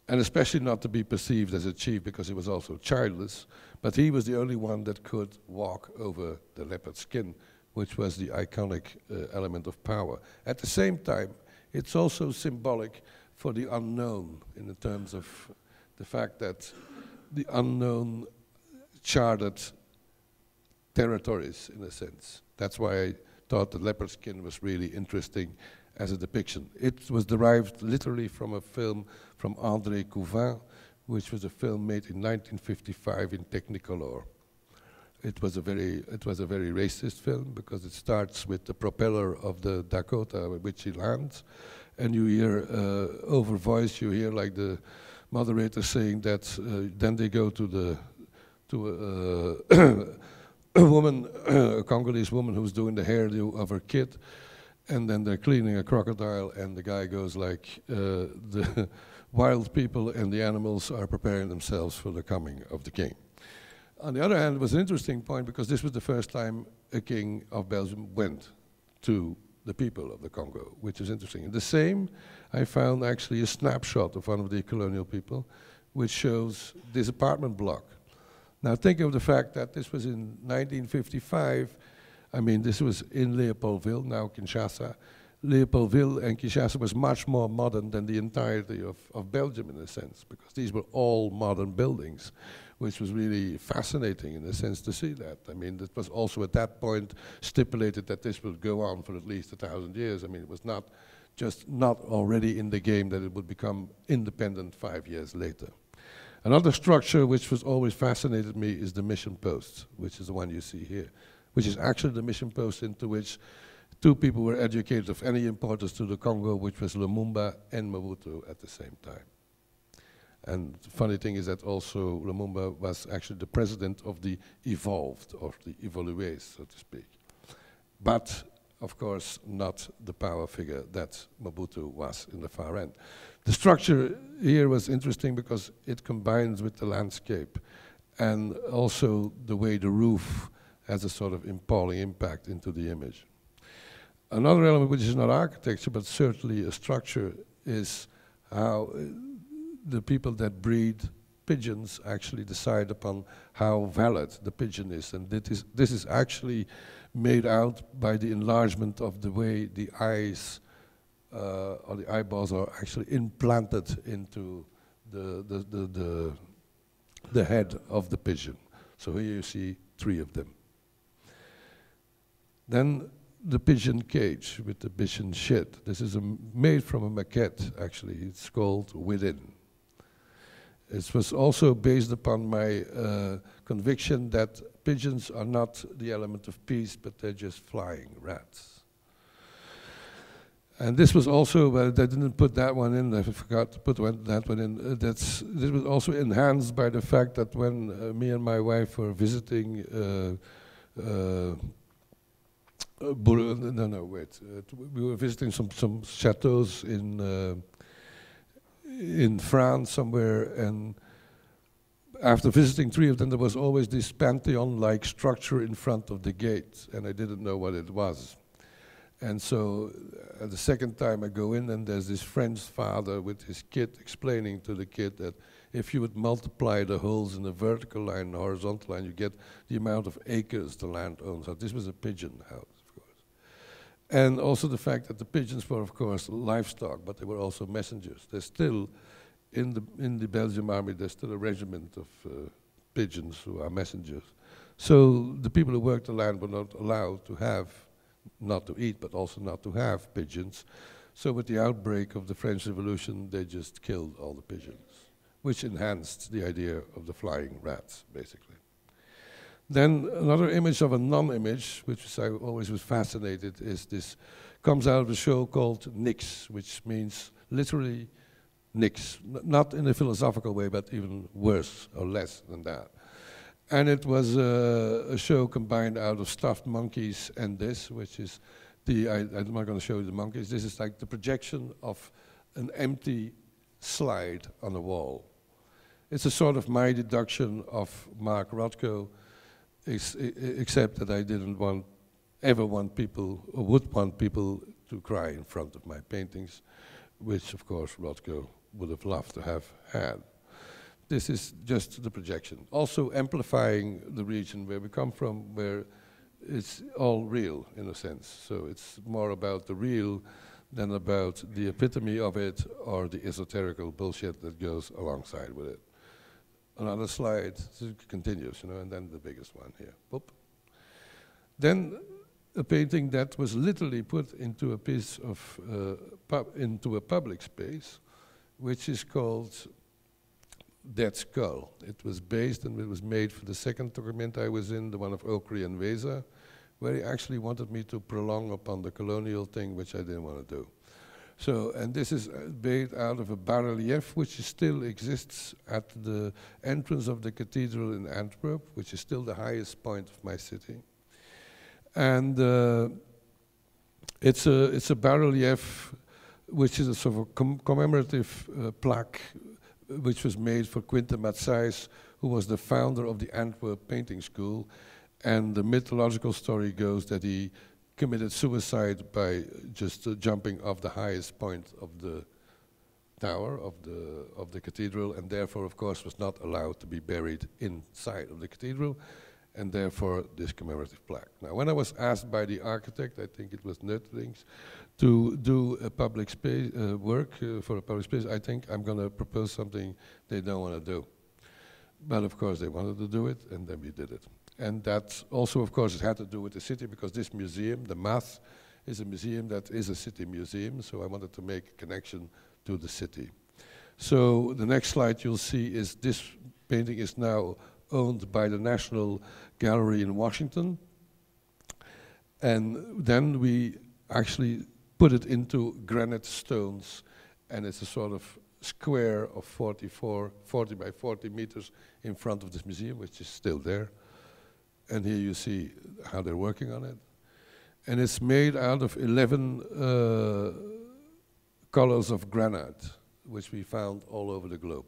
and especially not to be perceived as a chief because he was also childless, but he was the only one that could walk over the leopard skin, which was the iconic element of power. At the same time, it's also symbolic for the unknown in the terms of the fact that the unknown charted territories, in a sense. That's why I thought the leopard skin was really interesting as a depiction. It was derived literally from a film from André Couvin, which was a film made in 1955 in Technicolor. It was a very racist film because it starts with the propeller of the Dakota with which he lands, and you hear over voice, you hear like the moderator saying that then they go to a woman, a Congolese woman who's doing the hairdo of her kid, and then they're cleaning a crocodile, and the guy goes like, the wild people and the animals are preparing themselves for the coming of the king. On the other hand, it was an interesting point because this was the first time a king of Belgium went to the people of the Congo, which is interesting. And the same, I found actually a snapshot of one of the colonial people, which shows this apartment block. Now think of the fact that this was in 1955, I mean, this was in Leopoldville, now Kinshasa. Leopoldville and Kinshasa was much more modern than the entirety of Belgium, in a sense, because these were all modern buildings, which was really fascinating, in a sense, to see that. I mean, it was also at that point stipulated that this would go on for at least 1,000 years. I mean, it was not just not already in the game that it would become independent 5 years later. Another structure which was always fascinated me is the mission post, which is the one you see here, which is actually the mission post into which two people were educated of any importance to the Congo, which was Lumumba and Mobutu at the same time. And the funny thing is that also Lumumba was actually the president of the evolved, or the evolués, so to speak. But, of course, not the power figure that Mobutu was in the far end. The structure here was interesting because it combines with the landscape and also the way the roof has a sort of appalling impact into the image. Another element which is not architecture, but certainly a structure, is how the people that breed pigeons actually decide upon how valid the pigeon is. And this is actually made out by the enlargement of the way the eyes or the eyeballs are actually implanted into the head of the pigeon. So here you see three of them. Then the pigeon cage with the pigeon shed. This is made from a maquette, actually. It's called Within. It was also based upon my conviction that pigeons are not the element of peace, but they're just flying rats. And this was also, well, I didn't put that one in, I forgot to put that one in. This was also enhanced by the fact that when me and my wife were visiting we were visiting some chateaus in France somewhere, and after visiting three of them, there was always this pantheon-like structure in front of the gate, and I didn't know what it was. And so the second time I go in, and there's this French father with his kid explaining to the kid that if you would multiply the holes in the vertical line and the horizontal line, you get the amount of acres the land owns. So this was a pigeon house. And also the fact that the pigeons were, of course, livestock, but they were also messengers. There's still, in the Belgian army, there's still a regiment of pigeons who are messengers. So the people who worked the land were not allowed to have not to eat, but also not to have pigeons. So with the outbreak of the French Revolution, they just killed all the pigeons, which enhanced the idea of the flying rats, basically. Then another image of a non-image, which I always was fascinated, is this, comes out of a show called Nix, which means literally nix, not in a philosophical way, but even worse or less than that. And it was a show combined out of stuffed monkeys and this, which is the, I'm not gonna show you the monkeys, this is like the projection of an empty slide on a wall. It's a sort of my deduction of Mark Rothko, except that I didn't want, ever want people, or would want people to cry in front of my paintings, which of course Rothko would have loved to have had. This is just the projection. Also amplifying the region where we come from, where it's all real in a sense. So it's more about the real than about the epitome of it or the esoterical bullshit that goes alongside with it. Another slide, it continues, you know, and then the biggest one here. Boop. Then a painting that was literally put into a piece of, into a public space, which is called Dead Skull. It was based and it was made for the second Documenta I was in, the one of Okri and Weza, where he actually wanted me to prolong upon the colonial thing, which I didn't want to do. So, and this is made out of a bas-relief, which still exists at the entrance of the cathedral in Antwerp, which is still the highest point of my city. And it's a bas-relief, which is a sort of commemorative plaque, which was made for Quinten Matsys, who was the founder of the Antwerp Painting School. And the mythological story goes that he committed suicide by just jumping off the highest point of the tower of the cathedral, and therefore, of course, was not allowed to be buried inside of the cathedral, and therefore this commemorative plaque. Now, when I was asked by the architect, I think it was Neutlings, to do a public space work for a public space, I think I'm going to propose something they don't want to do, but of course they wanted to do it, and then we did it. And that also, of course, it had to do with the city, because this museum, the Math, is a museum that is a city museum, so I wanted to make a connection to the city. So the next slide you'll see is this painting is now owned by the National Gallery in Washington. And then we actually put it into granite stones, and it's a sort of square of 40 by 40 meters in front of this museum, which is still there. And here you see how they're working on it. And it's made out of 11 colors of granite, which we found all over the globe.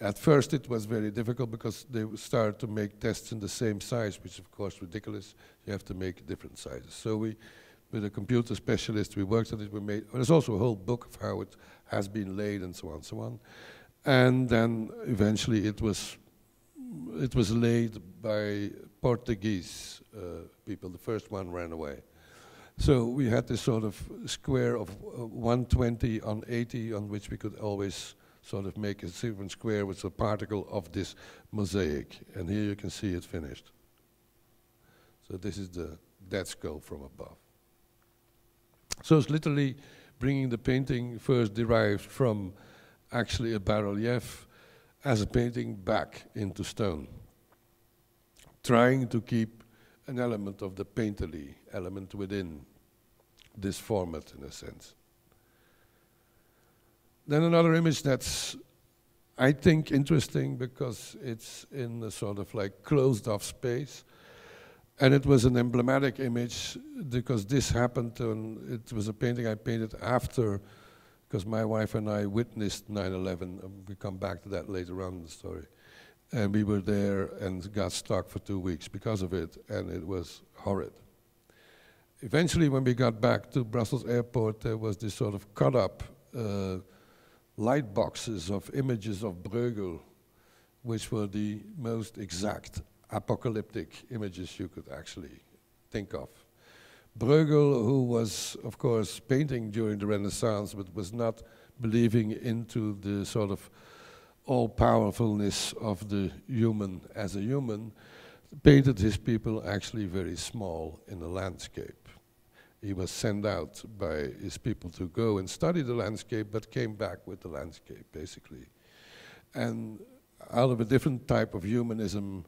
At first it was very difficult because they started to make tests in the same size, which of course is ridiculous. You have to make different sizes. So we, with a computer specialist, we worked on it, we made, there's also a whole book of how it has been laid and so on and so on. And then eventually it was laid by Portuguese people. The first one ran away. So we had this sort of square of 120 on 80 on which we could always sort of make a different square with a particle of this mosaic. And here you can see it finished. So this is the dead skull from above. So it's literally bringing the painting first derived from actually a bas-relief as a painting back into stone, trying to keep an element of the painterly element within this format, in a sense. Then another image that's, I think, interesting because it's in a sort of like closed-off space, and it was an emblematic image because this happened, and it was a painting I painted after, because my wife and I witnessed 9/11, we come back to that later on in the story. And we were there and got stuck for 2 weeks because of it, and it was horrid. Eventually, when we got back to Brussels airport, there was this sort of cut-up light boxes of images of Bruegel, which were the most exact apocalyptic images you could actually think of. Bruegel, who was, of course, painting during the Renaissance, but was not believing into the sort of all-powerfulness of the human as a human, painted his people actually very small in the landscape. He was sent out by his people to go and study the landscape, but came back with the landscape, basically. And out of a different type of humanism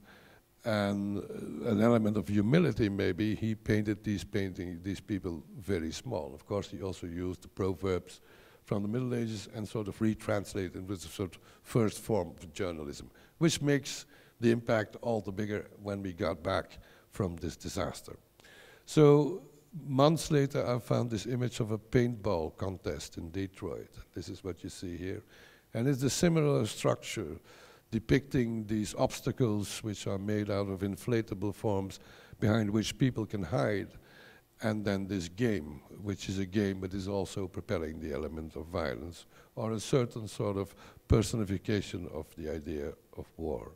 and an element of humility, maybe, he painted these people very small. Of course, he also used the proverbs from the Middle Ages and sort of retranslated it with a sort of first form of journalism, which makes the impact all the bigger when we got back from this disaster. So, months later, I found this image of a paintball contest in Detroit. This is what you see here. And it's a similar structure depicting these obstacles which are made out of inflatable forms behind which people can hide. And then this game, which is a game but is also propelling the element of violence or a certain sort of personification of the idea of war.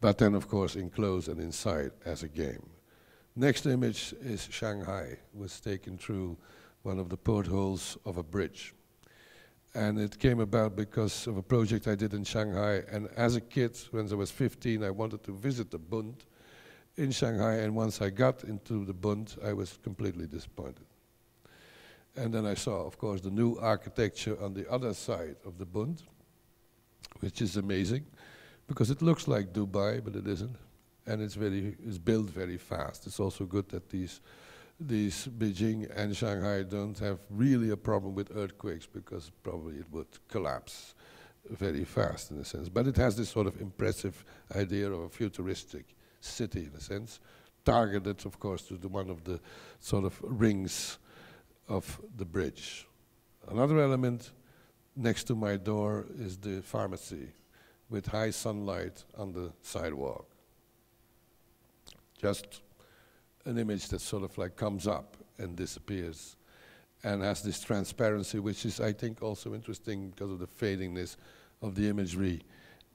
But then, of course, enclosed and inside as a game. Next image is Shanghai, was taken through one of the portholes of a bridge. And it came about because of a project I did in Shanghai, and as a kid, when I was 15, I wanted to visit the Bund in Shanghai, and once I got into the Bund, I was completely disappointed. And then I saw, of course, the new architecture on the other side of the Bund, which is amazing, because it looks like Dubai, but it isn't. And it's built very fast. It's also good that these Beijing and Shanghai don't have really a problem with earthquakes, because probably it would collapse very fast in a sense. But it has this sort of impressive idea of a futuristic city in a sense, targeted, of course, to the one of the sort of rings of the bridge. Another element next to my door is the pharmacy with high sunlight on the sidewalk. Just an image that sort of like comes up and disappears and has this transparency, which is, I think, also interesting because of the fadingness of the imagery,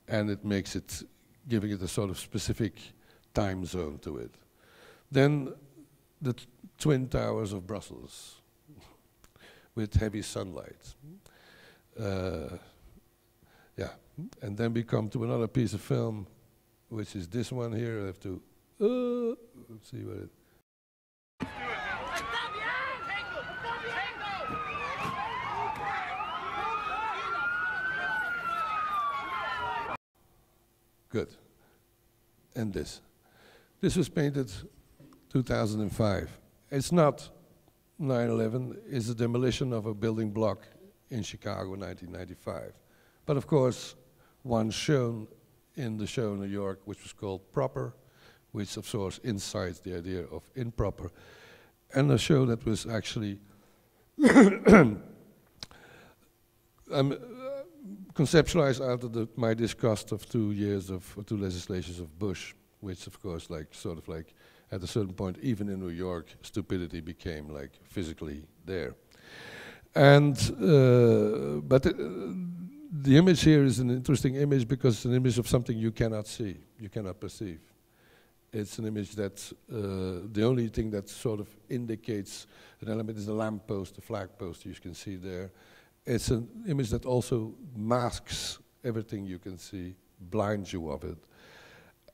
and it makes it, giving it a sort of specific time zone to it. Then the Twin Towers of Brussels with heavy sunlight. And then we come to another piece of film, which is this one here. I have to let's see what it. Good. And this. This was painted 2005. It's not 9/11. It's the demolition of a building block in Chicago, 1995. But of course, one shown in the show in New York, which was called Proper, which of course incites the idea of improper, and a show that was actually conceptualized out of my disgust of 2 years of two legislations of Bush, which of course sort of at a certain point, even in New York, stupidity became like physically there. And the image here is an interesting image because it's an image of something you cannot see, you cannot perceive. It's an image that the only thing that sort of indicates an element is the lamppost, the flagpost you can see there. It's an image that also masks everything you can see, blinds you of it.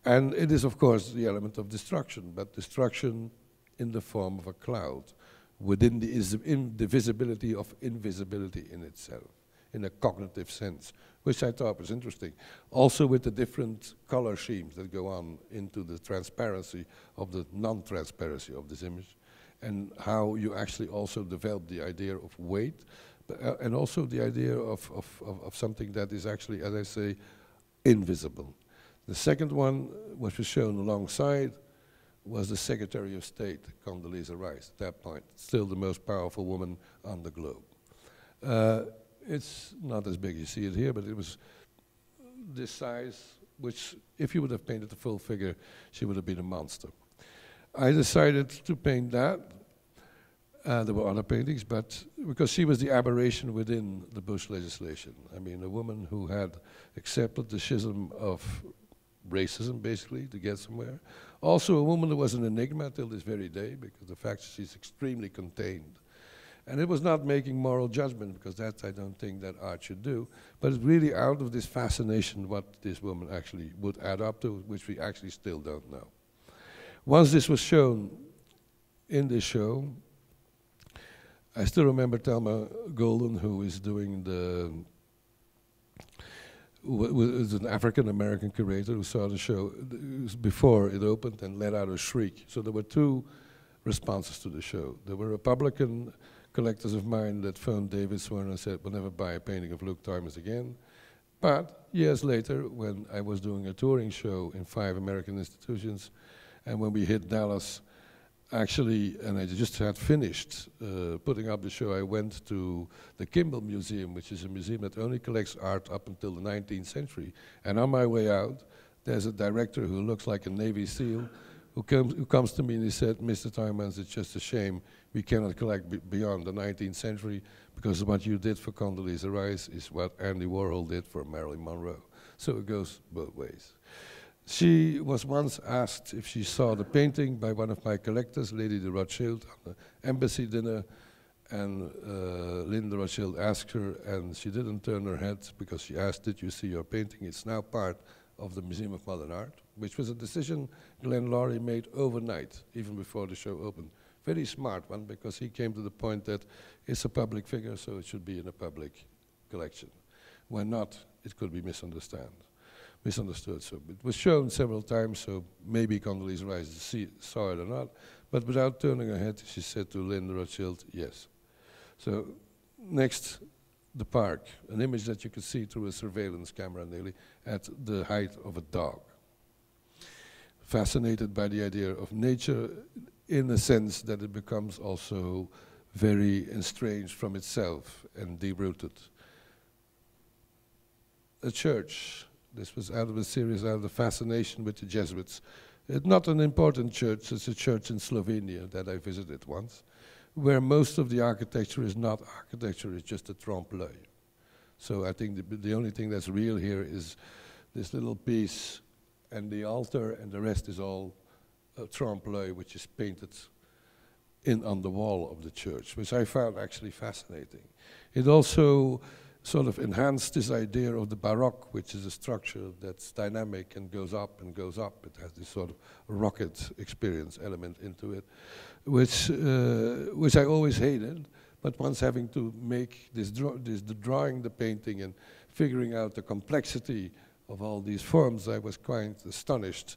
And it is, of course, the element of destruction, but destruction in the form of a cloud within the visibility of invisibility in itself, in a cognitive sense, which I thought was interesting. Also with the different color schemes that go on into the transparency of the non-transparency of this image, and how you actually also develop the idea of weight, and also the idea of something that is actually, as I say, invisible. The second one, which was shown alongside, was the Secretary of State, Condoleezza Rice, at that point, still the most powerful woman on the globe. It's not as big, you see it here, but it was this size, which if you would have painted the full figure, she would have been a monster. I decided to paint that. There were other paintings, but because she was the aberration within the Bush legislation. I mean, a woman who had accepted the schism of racism, basically, to get somewhere. Also a woman who was an enigma till this very day, because the fact that she's extremely contained. And it was not making moral judgment, because that I don't think that art should do, but it's really out of this fascination what this woman actually would add up to, which we actually still don't know. Once this was shown in this show. I still remember Thelma Golden, who is doing the, was an African-American curator who saw the show before it opened and let out a shriek. So there were two responses to the show. There were Republican collectors of mine that phoned David Swern and said, we'll never buy a painting of Luc Tuymans again. But years later, when I was doing a touring show in 5 American institutions, and when we hit Dallas, actually, and I just had finished putting up the show, I went to the Kimball Museum, which is a museum that only collects art up until the 19th century. And on my way out, there's a director who looks like a Navy SEAL who comes to me and he said, Mr. Tuymans, it's just a shame we cannot collect beyond the 19th century because what you did for Condoleezza Rice is what Andy Warhol did for Marilyn Monroe. So it goes both ways. She was once asked if she saw the painting by one of my collectors, Lady de Rothschild, on the embassy dinner, and Lynn de Rothschild asked her, and she didn't turn her head because she asked, did you see your painting? It's now part of the Museum of Modern Art, which was a decision Glenn Laurie made overnight, even before the show opened. Very smart one, because he came to the point that it's a public figure, so it should be in a public collection. When not, it could be misunderstood. So it was shown several times, so maybe Condoleezza Rice saw it or not, but without turning her head, she said to Lynn Rothschild, yes. So next, the park, an image that you could see through a surveillance camera nearly at the height of a dog. Fascinated by the idea of nature in the sense that it becomes also very estranged from itself and deep-rooted. A church. This was out of a series, out of the fascination with the Jesuits. It's not an important church, it's a church in Slovenia that I visited once, where most of the architecture is not architecture, it's just a trompe-l'oeil. So I think the only thing that's real here is this little piece and the altar, and the rest is all trompe-l'oeil, which is painted in on the wall of the church, which I found actually fascinating. It also sort of enhanced this idea of the Baroque, which is a structure that's dynamic and goes up and goes up. It has this sort of rocket experience element into it, which I always hated. But once having to make the drawing, the painting, and figuring out the complexity of all these forms, I was quite astonished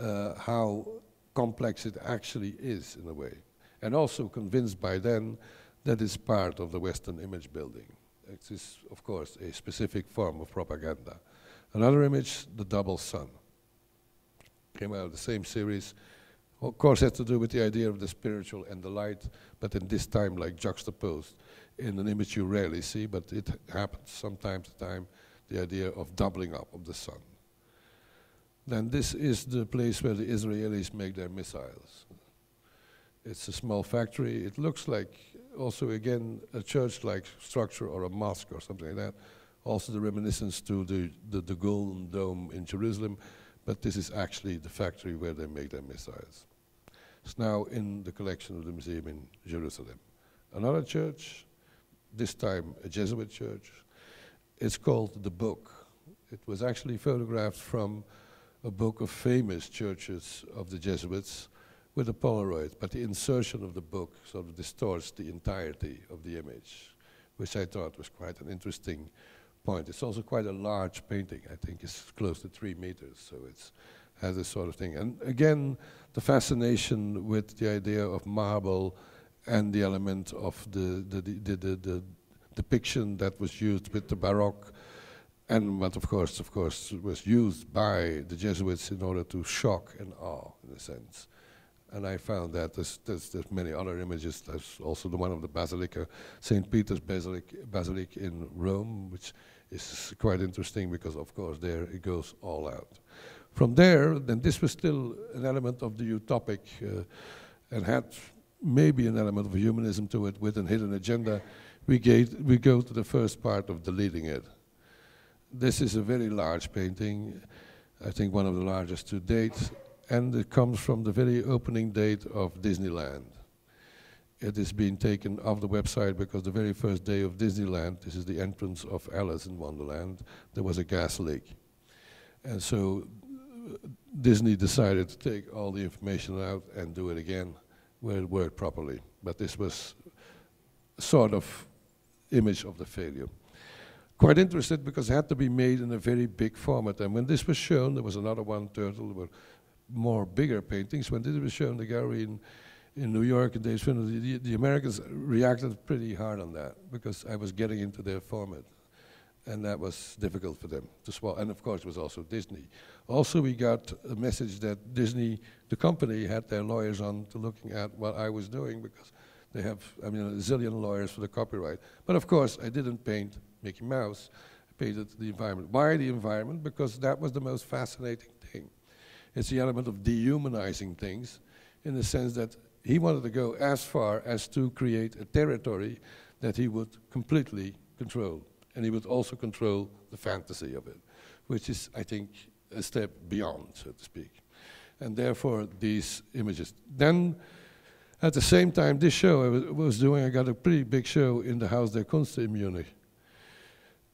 how complex it actually is in a way. And also convinced by then that it's part of the Western image building. It is, of course, a specific form of propaganda. Another image, the double sun. Came out of the same series. Of course, has to do with the idea of the spiritual and the light, but in this time, like juxtaposed in an image you rarely see, but it happens from time to time, the idea of doubling up of the sun. Then this is the place where the Israelis make their missiles. It's a small factory. It looks like also, again, a church-like structure or a mosque or something like that. Also the reminiscence to the Golden Dome in Jerusalem, but this is actually the factory where they make their missiles. It's now in the collection of the museum in Jerusalem. Another church, this time a Jesuit church. It's called The Book. It was actually photographed from a book of famous churches of the Jesuits, with a Polaroid, but the insertion of the book sort of distorts the entirety of the image, which I thought was quite an interesting point. It's also quite a large painting. I think it's close to 3 meters, so it has this sort of thing. And again, the fascination with the idea of marble and the element of the depiction that was used with the Baroque, and what, of course, was used by the Jesuits in order to shock and awe, in a sense. And I found that there's many other images. There's also the one of the Basilica, St. Peter's Basilic in Rome, which is quite interesting because, of course, there it goes all out. From there, then this was still an element of the utopic and had maybe an element of humanism to it with a hidden agenda. We go to the first part of Deleting It. This is a very large painting, I think one of the largest to date. And it comes from the very opening date of Disneyland. It is being taken off the website because the very first day of Disneyland, this is the entrance of Alice in Wonderland, there was a gas leak. And so Disney decided to take all the information out and do it again will work properly. But this was sort of image of the failure. Quite interested because it had to be made in a very big format. And when this was shown, there was another one, Turtle, there were more bigger paintings. When this was shown in the gallery in New York, in David Swern, the Americans reacted pretty hard on that because I was getting into their format. And that was difficult for them to swallow. And of course, it was also Disney. Also, we got a message that Disney, the company, had their lawyers on to looking at what I was doing because they have, I mean, a zillion lawyers for the copyright. But of course, I didn't paint Mickey Mouse. I painted the environment. Why the environment? Because that was the most fascinating thing. It's the element of dehumanizing things in the sense that he wanted to go as far as to create a territory that he would completely control. And he would also control the fantasy of it, which is, I think, a step beyond, so to speak. And therefore, these images. Then, at the same time, this show I was doing, I got a pretty big show in the Haus der Kunst in Munich.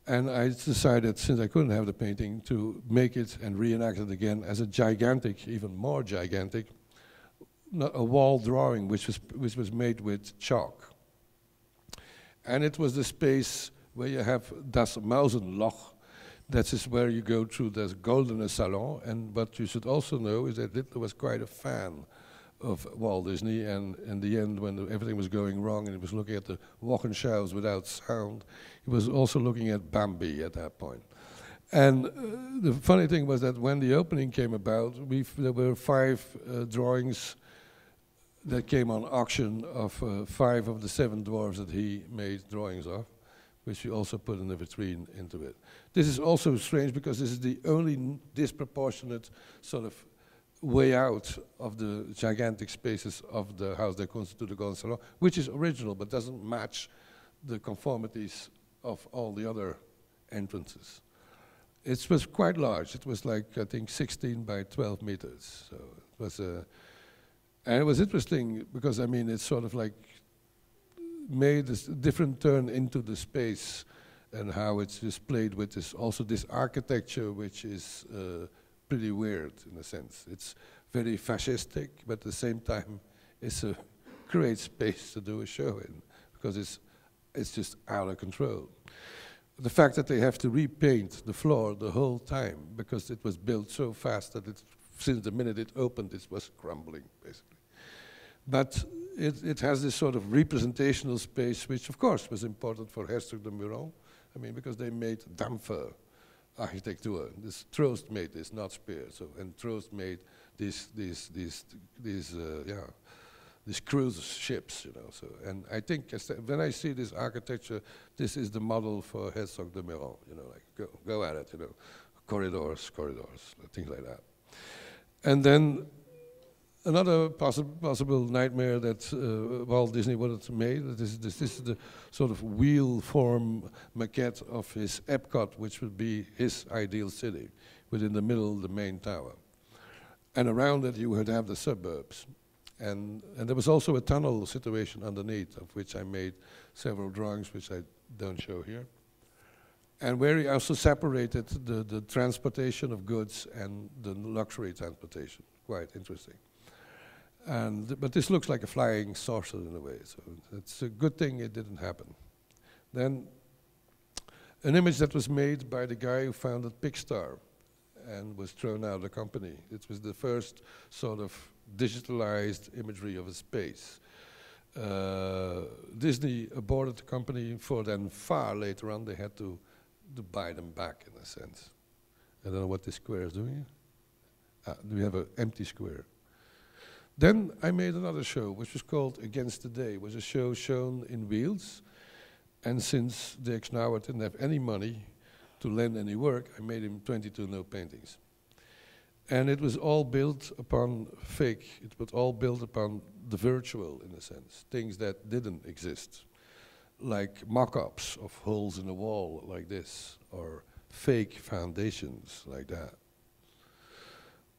And I decided, since I couldn't have the painting, to make it and reenact it again as a gigantic, even more gigantic, not a wall drawing, which was made with chalk. And it was the space where you have Das Mausenloch. That is where you go through the Goldene Salon. And what you should also know is that Hitler was quite a fan of Walt Disney. And in the end, when everything was going wrong and he was looking at the Wochenschaus without sound, he was also looking at Bambi at that point. And the funny thing was that when the opening came about, there were five drawings that came on auction of five of the seven dwarves that he made drawings of, which we also put in the vitrine into it. This is also strange because this is the only disproportionate sort of way out of the gigantic spaces of the Haus der Kunst to the Golden Salon, which is original but doesn't match the conformities of all the other entrances. It was quite large. It was like, I think, 16 by 12 meters. So it was a, and it was interesting because, I mean, it's sort of like made this different turn into the space and how it's displayed with this, also this architecture, which is pretty weird in a sense. It's very fascistic, but at the same time, it's a great space to do a show in because it's just out of control. The fact that they have to repaint the floor the whole time because it was built so fast that it, since the minute it opened, it was crumbling basically. But it has this sort of representational space, which of course was important for Herzog de Meuron. I mean, because they made Dampfer architecture. This Troost made this, not Speer. So, and Troost made these cruise ships, you know. So, and I think when I see this architecture, this is the model for Herzog de Meuron. You know, like go at it, you know, corridors, things like that. And then, another possible nightmare that Walt Disney wanted to make, this is the sort of wheel form maquette of his Epcot, which would be his ideal city, within the middle the main tower. And around it you would have the suburbs. And there was also a tunnel situation underneath, of which I made several drawings, which I don't show here. And where he also separated the transportation of goods and the luxury transportation. Quite interesting. But this looks like a flying saucer in a way, so it's a good thing it didn't happen. Then an image that was made by the guy who founded Pixar and was thrown out of the company. It was the first sort of digitalized imagery of a space. Disney aborted the company for then far later on. They had to buy them back in a sense. I don't know what this square is doing. We have an empty square. Then I made another show, which was called Against the Day. It was a show shown in Wheels. And since Dirk Schnauer didn't have any money to lend any work, I made him 22 no paintings. And it was all built upon fake. It was all built upon the virtual, in a sense, things that didn't exist, like mock-ups of holes in the wall, like this, or fake foundations, like that,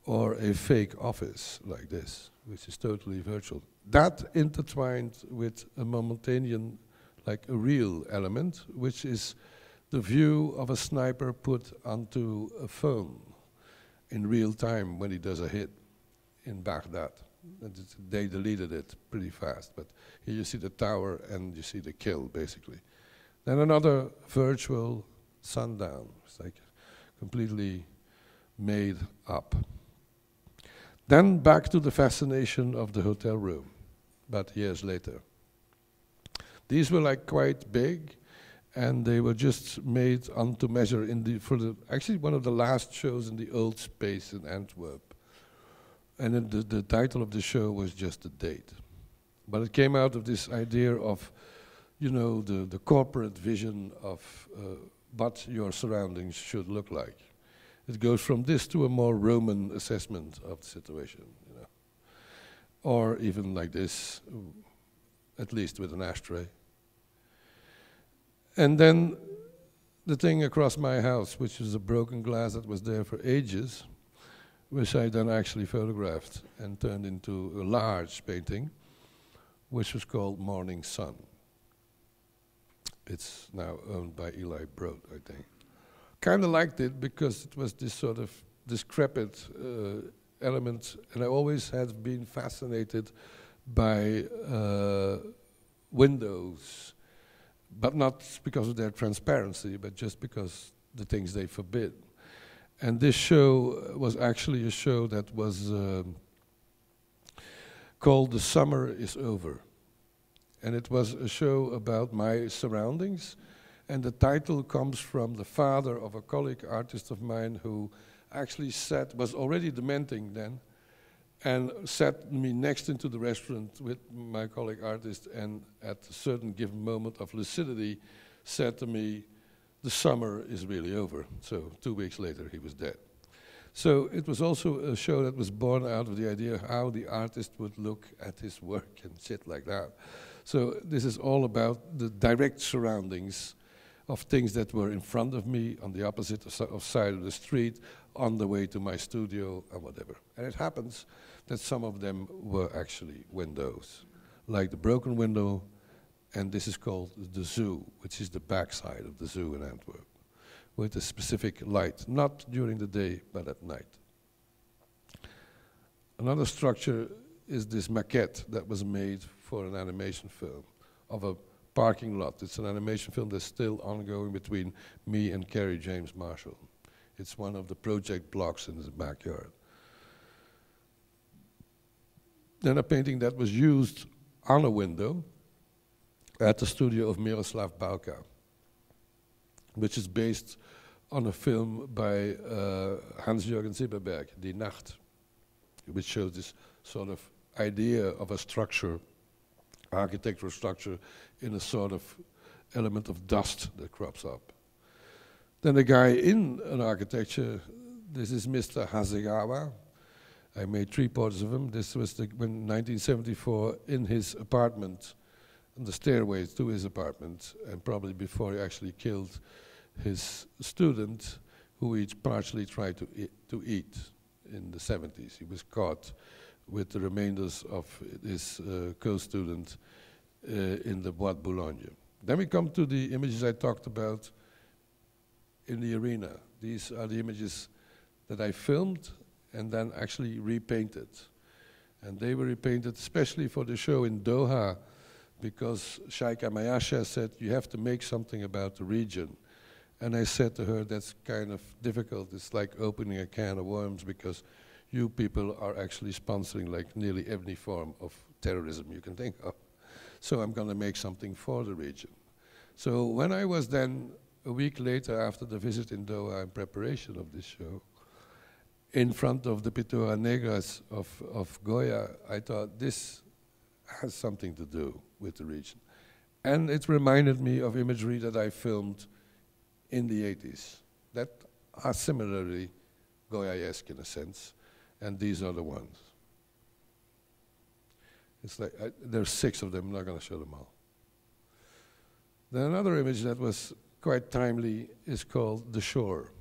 or a fake office, like this, which is totally virtual. That intertwined with a momentanian, like a real element, which is the view of a sniper put onto a phone in real time when he does a hit in Baghdad. And they deleted it pretty fast. But here you see the tower and you see the kill, basically. Then another virtual sundown. It's like completely made up. Then back to the fascination of the hotel room, but years later. These were like quite big, and they were just made onto measure in the, actually one of the last shows in the old space in Antwerp. And then the title of the show was just the date. But it came out of this idea of, you know, the corporate vision of what your surroundings should look like. It goes from this to a more Roman assessment of the situation, you know. Or even like this, at least with an ashtray. And then the thing across my house, which was a broken glass that was there for ages, which I then actually photographed and turned into a large painting, which was called Morning Sun. It's now owned by Eli Broad, I think. Kind of liked it because it was this sort of discrepant element, and I always had been fascinated by windows, but not because of their transparency, but just because the things they forbid. And this show was actually a show that was called The Summer Is Over. And it was a show about my surroundings, and the title comes from the father of a colleague artist of mine who actually sat, was already dementing then, and sat me next into the restaurant with my colleague artist, and at a certain given moment of lucidity said to me, the summer is really over. So 2 weeks later he was dead. So it was also a show that was born out of the idea how the artist would look at his work and shit like that. So this is all about the direct surroundings of things that were in front of me, on the opposite of side of the street, on the way to my studio, and whatever. And it happens that some of them were actually windows, like the broken window, and this is called the zoo, which is the backside of the zoo in Antwerp, with a specific light, not during the day, but at night. Another structure is this maquette that was made for an animation film of a parking lot. It's an animation film that's still ongoing between me and Kerry James Marshall. It's one of the project blocks in his backyard. Then a painting that was used on a window at the studio of Miroslav Balka, which is based on a film by Hans-Jürgen Zipperberg, Die Nacht, which shows this sort of idea of a structure, architectural structure, in a sort of element of dust that crops up. Then a guy in an architecture, this is Mr. Hasegawa. I made three portraits of him. This was in 1974 in his apartment, on the stairways to his apartment, and probably before he actually killed his student, who he partially tried to eat in the 70s. He was caught with the remainders of his co-student in the Bois de Boulogne. Then we come to the images I talked about in the arena. These are the images that I filmed and then actually repainted. And they were repainted especially for the show in Doha, because Shaikh Amayasha said, you have to make something about the region. And I said to her, that's kind of difficult. It's like opening a can of worms, because you people are actually sponsoring like nearly every form of terrorism you can think of. So I'm gonna make something for the region. So when I was then, a week later after the visit in Doha in preparation of this show, in front of the Pintura Negras of Goya, I thought this has something to do with the region. And it reminded me of imagery that I filmed in the 80s that are similarly Goya-esque in a sense, and these are the ones. It's like, there's six of them, I'm not gonna show them all. Then another image that was quite timely is called The Shore.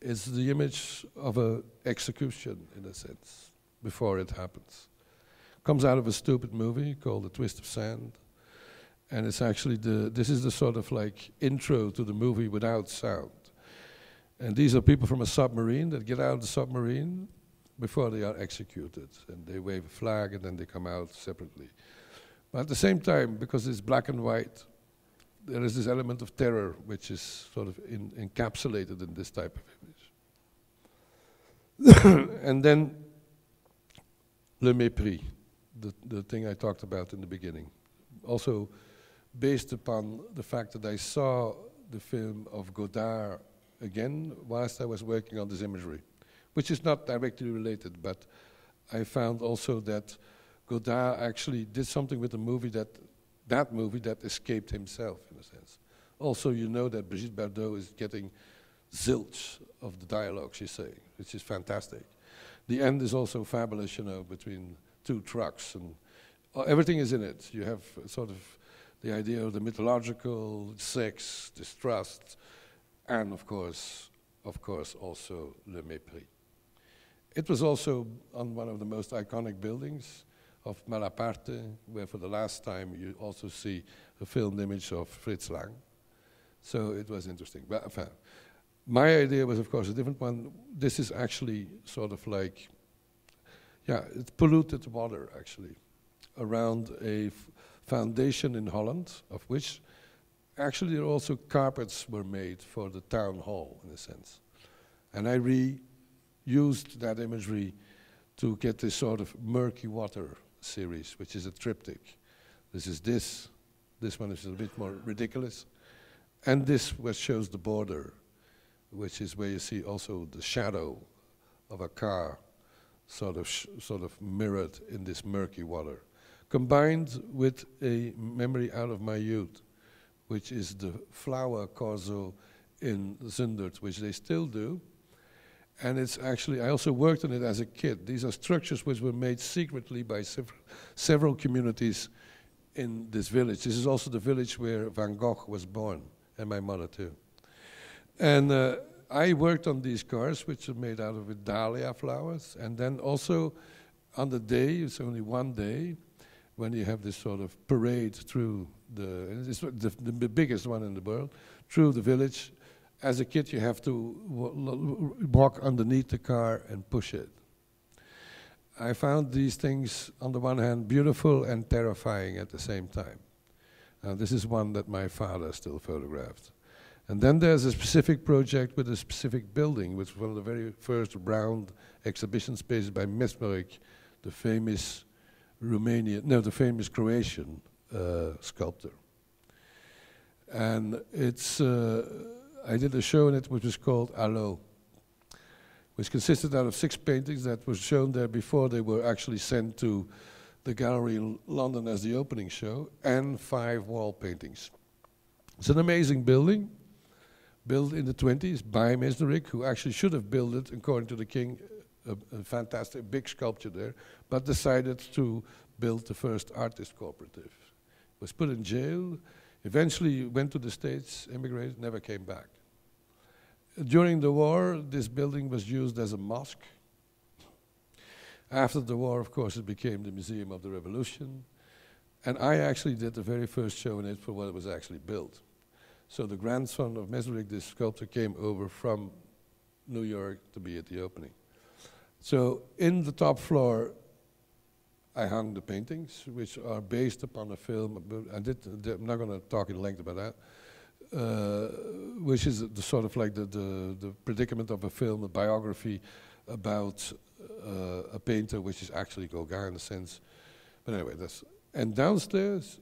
It's the image of an execution, in a sense, before it happens. Comes out of a stupid movie called The Twist of Sand, and it's actually this is the sort of like intro to the movie without sound. And these are people from a submarine that get out of the submarine. before they are executed. And they wave a flag and then they come out separately. But at the same time, because it's black and white, there is this element of terror which is sort of encapsulated in this type of image. And then Le Mépris, the thing I talked about in the beginning. Also based upon the fact that I saw the film of Godard again whilst I was working on this imagery, which is not directly related, but I found also that Godard actually did something with the movie that escaped himself, in a sense. Also, you know that Brigitte Bardot is getting zilch of the dialogue she's saying, which is fantastic. The end is also fabulous, you know, between two trucks, and everything is in it. You have sort of the idea of the mythological, sex, distrust, and of course, also Le Mépris. It was also on one of the most iconic buildings of Malaparte, where for the last time you also see a filmed image of Fritz Lang. So it was interesting. But enfin, my idea was, of course, a different one. This is actually sort of like, yeah, it's polluted water, actually, around a foundation in Holland, of which actually also carpets were made for the town hall, in a sense. And I reused that imagery to get this sort of murky water series, which is a triptych. This is this one is a bit more ridiculous. And this which shows the border, which is where you see also the shadow of a car sort of mirrored in this murky water, combined with a memory out of my youth, which is the flower corso in Zundert, which they still do. And it's actually, I also worked on it as a kid. These are structures which were made secretly by several communities in this village. This is also the village where Van Gogh was born, and my mother too. And I worked on these cars, which are made out of dahlia flowers. And then also on the day, it's only one day, when you have this sort of parade through the biggest one in the world, through the village. As a kid, you have to walk underneath the car and push it. I found these things, on the one hand, beautiful and terrifying at the same time. Now, this is one that my father still photographed. And then there's a specific project with a specific building, which was one of the very first round exhibition spaces by Mesmerich, the famous Croatian sculptor. And it's... I did a show in it which was called Allo, which consisted out of 6 paintings that were shown there before they were actually sent to the gallery in London as the opening show, and 5 wall paintings. It's an amazing building, built in the 1920s by Mesmerich, who actually should have built it, according to the king, a fantastic big sculpture there, but decided to build the first artist cooperative. Was put in jail. Eventually went to the States, immigrated, never came back. During the war, this building was used as a mosque. After the war, of course, it became the Museum of the Revolution. And I actually did the very first show in it for what it was actually built. So the grandson of Mesmerich, this sculptor, came over from New York to be at the opening. So in the top floor, I hung the paintings, which are based upon a film. I'm not going to talk in length about that, which is the sort of like the predicament of a film, a biography about a painter, which is actually Gauguin in a sense. But anyway, and downstairs,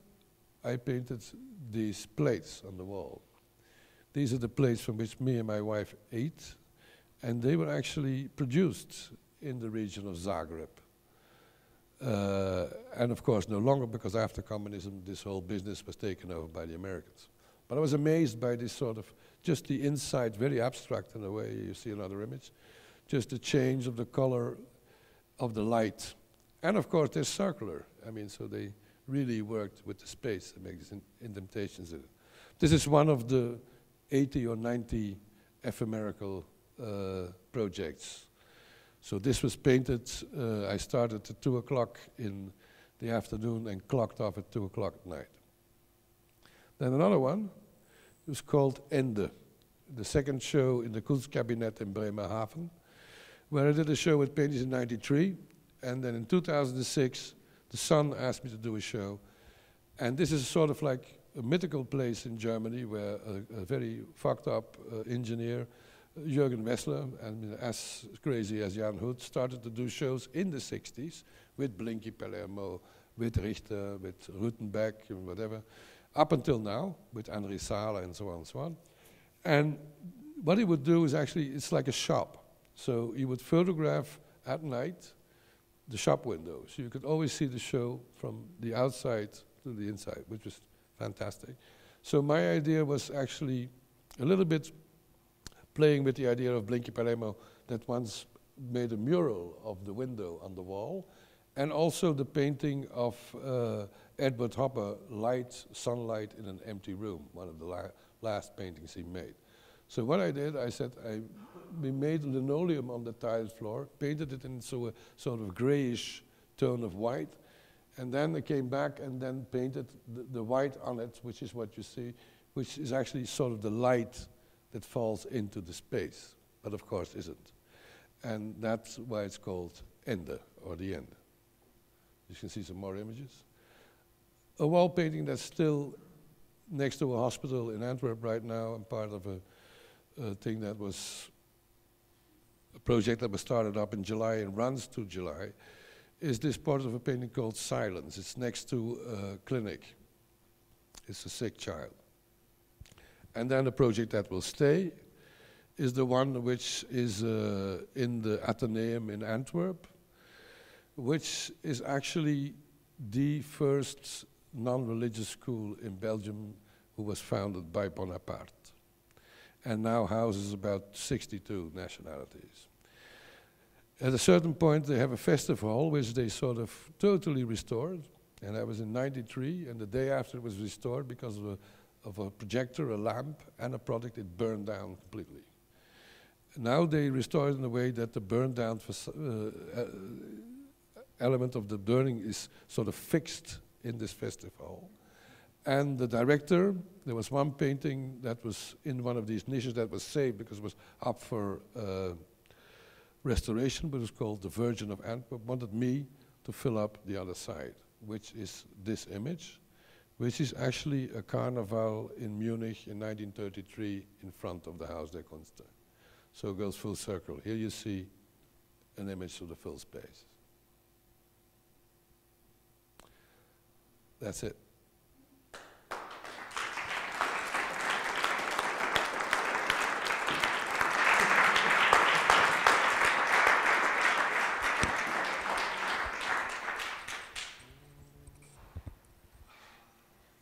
I painted these plates on the wall. These are the plates from which me and my wife ate, and they were actually produced in the region of Zagreb. And of course, no longer, because after communism, this whole business was taken over by the Americans. But I was amazed by this sort of, just the insight, very abstract in a way, you see another image, just the change of the color of the light. And of course, they're circular. I mean, so they really worked with the space to make these indentations in it. This is one of the 80 or 90 ephemerical projects. So this was painted, I started at 2 o'clock in the afternoon and clocked off at 2 o'clock at night. Then another one was called Ende, the second show in the Kunstkabinett in Bremerhaven, where I did a show with paintings in '93, and then in 2006, the Sun asked me to do a show. And this is sort of like a mythical place in Germany where a very fucked up engineer, Jürgen Messler, and as crazy as Jan Hoet, started to do shows in the 60s with Blinky Palermo, with Richter, with Rutenbeck, and whatever, up until now, with André Sala and so on and so on. And what he would do is actually, it's like a shop. So he would photograph at night the shop window. So you could always see the show from the outside to the inside, which was fantastic. So my idea was actually a little bit playing with the idea of Blinky Palermo that once made a mural of the window on the wall, and also the painting of Edward Hopper, Light, Sunlight in an Empty Room, one of the last paintings he made. So what I did, I said, we made linoleum on the tiled floor, painted it in so a sort of grayish tone of white, and then I came back and then painted the white on it, which is what you see, which is actually sort of the light that falls into the space, but of course isn't. And that's why it's called Ende, or the End. You can see some more images. A wall painting that's still next to a hospital in Antwerp right now, and part of a thing that was a project that was started up in July and runs to July, is this part of a painting called Silence. It's next to a clinic. It's a sick child. And then the project that will stay is the one which is in the Athenaeum in Antwerp, which is actually the first non-religious school in Belgium who was founded by Bonaparte, and now houses about 62 nationalities. At a certain point, they have a festive hall, which they sort of totally restored, and that was in '93, and the day after it was restored, because of a projector, a lamp, and a product, it burned down completely. Now they restore it in a way that the burned down element of the burning is sort of fixed in this festival. And the director, there was one painting that was in one of these niches that was saved because it was up for restoration, but it was called The Virgin of Antwerp, wanted me to fill up the other side, which is this image, which is actually a carnival in Munich in 1933 in front of the Haus der Kunst. So it goes full circle. Here you see an image of the full space. That's it.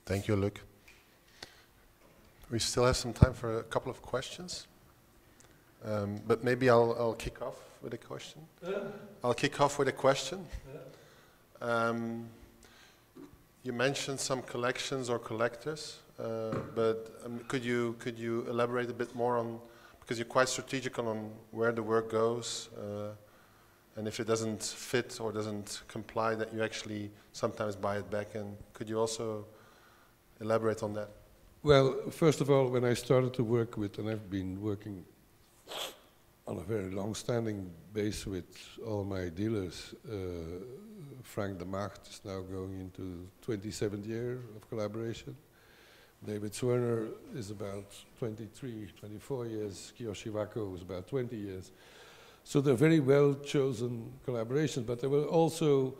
Thank you, Luc. We still have some time for a couple of questions. But maybe I'll kick off with a question. I'll kick off with a question. You mentioned some collections or collectors, but could you elaborate a bit more on, because you're quite strategic on where the work goes, and if it doesn't fit or doesn't comply, that you actually sometimes buy it back. And could you also elaborate on that? Well, first of all, when I started to work with, and I've been working on a very long-standing base with all my dealers. Frank de Macht is now going into 27th year of collaboration. David Swern is about 23, 24 years. Kiyoshi Wako was about 20 years. So they're very well-chosen collaborations, but there were also,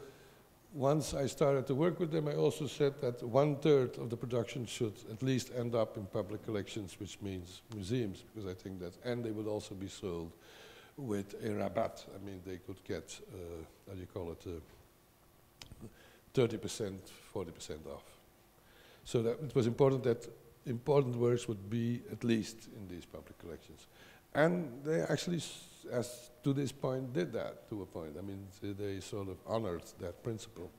once I started to work with them, I also said that 1/3 of the production should at least end up in public collections, which means museums, because I think that, and they would also be sold with a rabat. I mean, they could get, how do you call it, 30%, 40% off. So that it was important that important works would be at least in these public collections. And they actually, as to this point, did that to a point. I mean, they sort of honored that principle,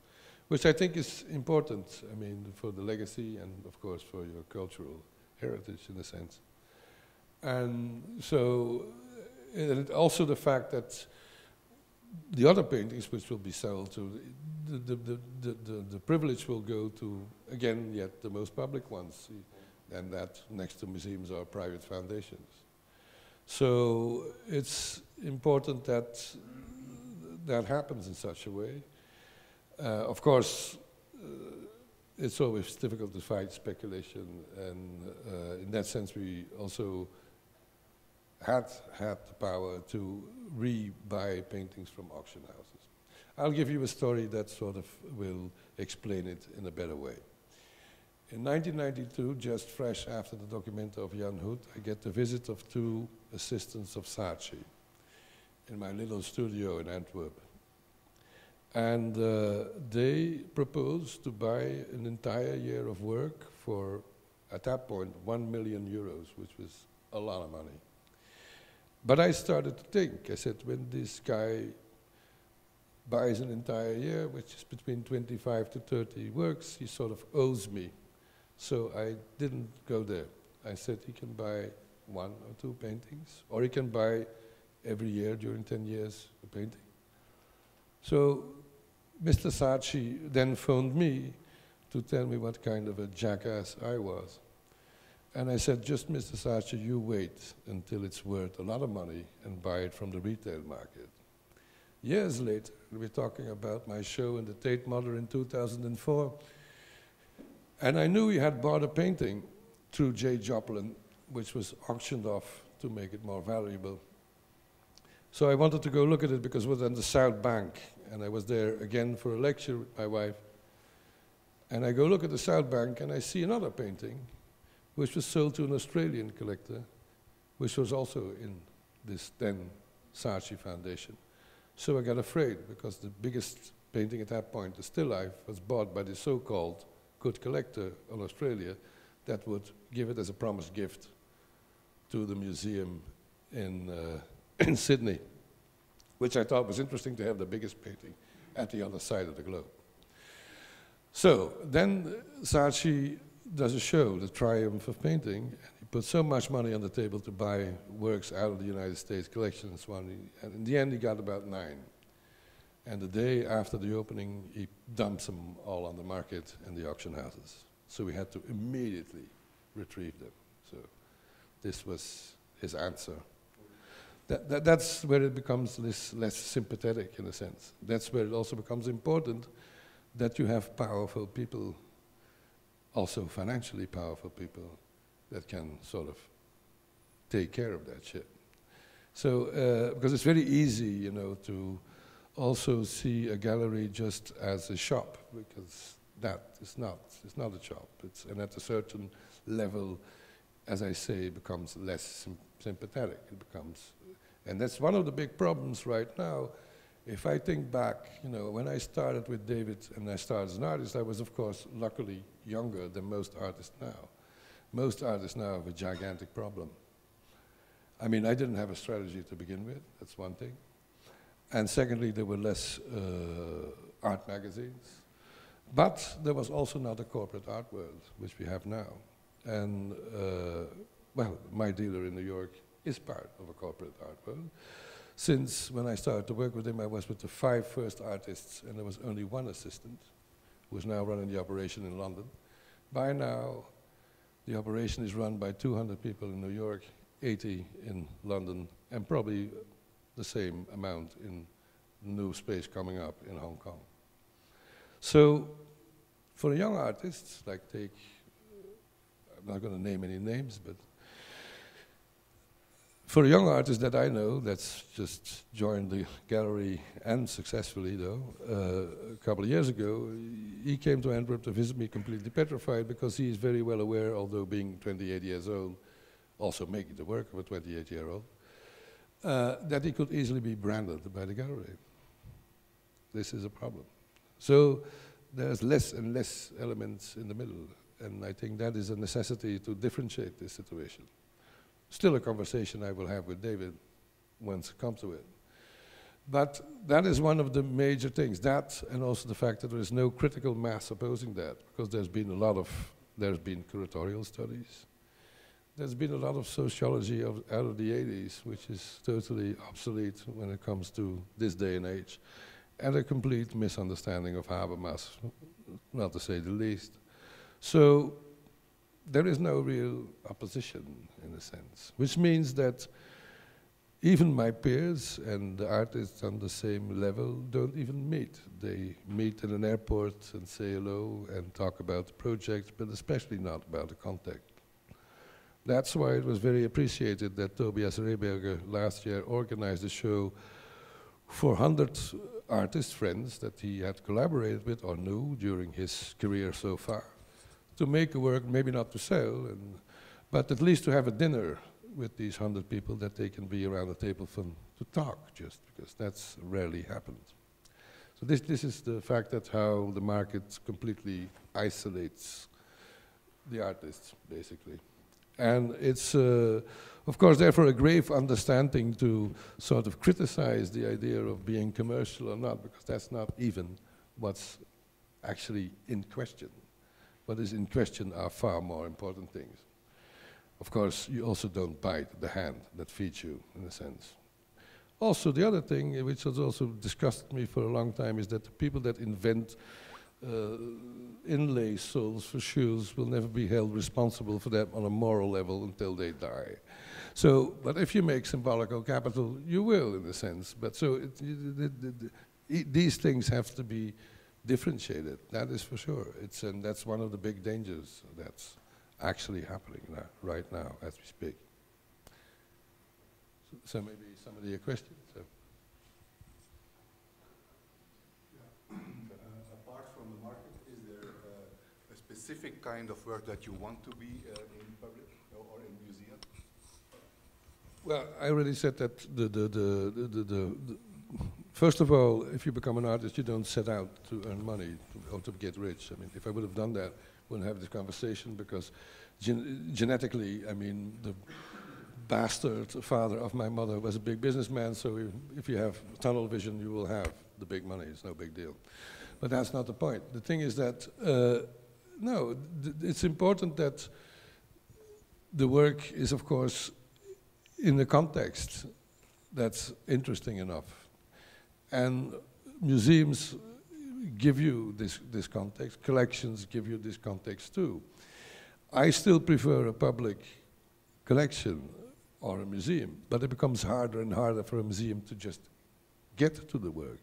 which I think is important, I mean, for the legacy and, of course, for your cultural heritage, in a sense. And so, and also the fact that the other paintings which will be sold to, the privilege will go to, again, yet the most public ones, and that next to museums or private foundations. So it's important that that happens in such a way. Of course, it's always difficult to fight speculation, and in that sense we also had the power to re-buy paintings from auction houses. I'll give you a story that sort of will explain it in a better way. In 1992, just fresh after the Documenta of Jan Hoet, I get the visit of two assistants of Saatchi in my little studio in Antwerp. And they proposed to buy an entire year of work for, at that point, €1 million, which was a lot of money. But I started to think, I said, when this guy buys an entire year, which is between 25 to 30 works, he sort of owes me. So I didn't go there. I said he can buy one or two paintings, or he can buy every year during 10 years a painting. So Mr. Saatchi then phoned me to tell me what kind of a jackass I was. And I said, just Mr. Saatchi, you wait until it's worth a lot of money and buy it from the retail market. Years later, we're talking about my show in the Tate Model in 2004. And I knew he had bought a painting through Jay Joplin, which was auctioned off to make it more valuable. So I wanted to go look at it because it was on the South Bank. And I was there again for a lecture with my wife. And I go look at the South Bank and I see another painting, which was sold to an Australian collector, which was also in this then Saatchi Foundation. So I got afraid, because the biggest painting at that point, the still life, was bought by the so-called good collector in Australia that would give it as a promised gift to the museum in Sydney, which I thought was interesting, to have the biggest painting at the other side of the globe. So then Saatchi does a show, The Triumph of Painting, and he put so much money on the table to buy works out of the United States collection and so on, and in the end he got about 9. And the day after the opening, he dumps them all on the market and the auction houses. So we had to immediately retrieve them. So this was his answer. That's where it becomes less sympathetic, in a sense. That's where it also becomes important that you have powerful people, also financially powerful people, that can sort of take care of that shit. So, because it's very easy, you know, to also see a gallery just as a shop, because that is not, it's not a shop. It's, and at a certain level, as I say, it becomes less sympathetic. It becomes. And that's one of the big problems right now. If I think back, you know, when I started with David and I started as an artist, I was, of course, luckily younger than most artists now. Most artists now have a gigantic problem. I mean, I didn't have a strategy to begin with, that's one thing. And secondly, there were less art magazines. But there was also not a corporate art world, which we have now. And, well, my dealer in New York is part of a corporate art world. Since when I started to work with him, I was with the 5 first artists, and there was only one assistant, who is now running the operation in London. By now, the operation is run by 200 people in New York, 80 in London, and probably the same amount in new space coming up in Hong Kong. So, for young artists, like take, I'm not going to name any names, but for a young artist that I know, that's just joined the gallery, and successfully though, a couple of years ago, he came to Antwerp to visit me completely petrified, because he is very well aware, although being 28 years old, also making the work of a 28-year-old, that he could easily be branded by the gallery. This is a problem. So there's less and less elements in the middle, and I think that is a necessity to differentiate this situation. Still a conversation I will have with David once it comes to it. But that is one of the major things, that and also the fact that there is no critical mass opposing that, because there's been a lot of, there's been curatorial studies, there's been a lot of sociology out of the 80s, which is totally obsolete when it comes to this day and age, and a complete misunderstanding of Habermas, not to say the least. So, there is no real opposition, in a sense, which means that Even my peers and the artists on the same level don't even meet. They meet in an airport and say hello and talk about the project, but especially not about the contact. That's why it was very appreciated that Tobias Rehberger last year organized a show for 100 artist friends that he had collaborated with or knew during his career so far, to make a work, maybe not to sell, but at least to have a dinner with these 100 people that they can be around the table from to talk, just because that's rarely happened. So this is the fact that how the market completely isolates the artists, basically. And it's, of course, therefore a grave understanding to sort of criticize the idea of being commercial or not, because that's not even what's actually in question. What is in question are far more important things. Of course, you also don't bite the hand that feeds you, in a sense. Also, the other thing which has also disgusted me for a long time is that the people that invent inlay soles for shoes will never be held responsible for that on a moral level until they die. So, but if you make symbolical capital, you will, in a sense. But so these things have to be differentiated. That is for sure. And that's one of the big dangers that's actually happening now, right now, as we speak. So maybe somebody a question. So. Specific kind of work that you want to be in public or in museum? Well, I already said that first of all, if you become an artist, you don't set out to earn money or to get rich. I mean, if I would have done that, we wouldn't have this conversation, because genetically, I mean, the bastard father of my mother was a big businessman, so if you have tunnel vision, you will have the big money. It's no big deal. But that's not the point. The thing is that no, it's important that the work is, of course, in a context that's interesting enough. And museums give you this context, collections give you this context too. I still prefer a public collection or a museum, but it becomes harder and harder for a museum to just get to the work.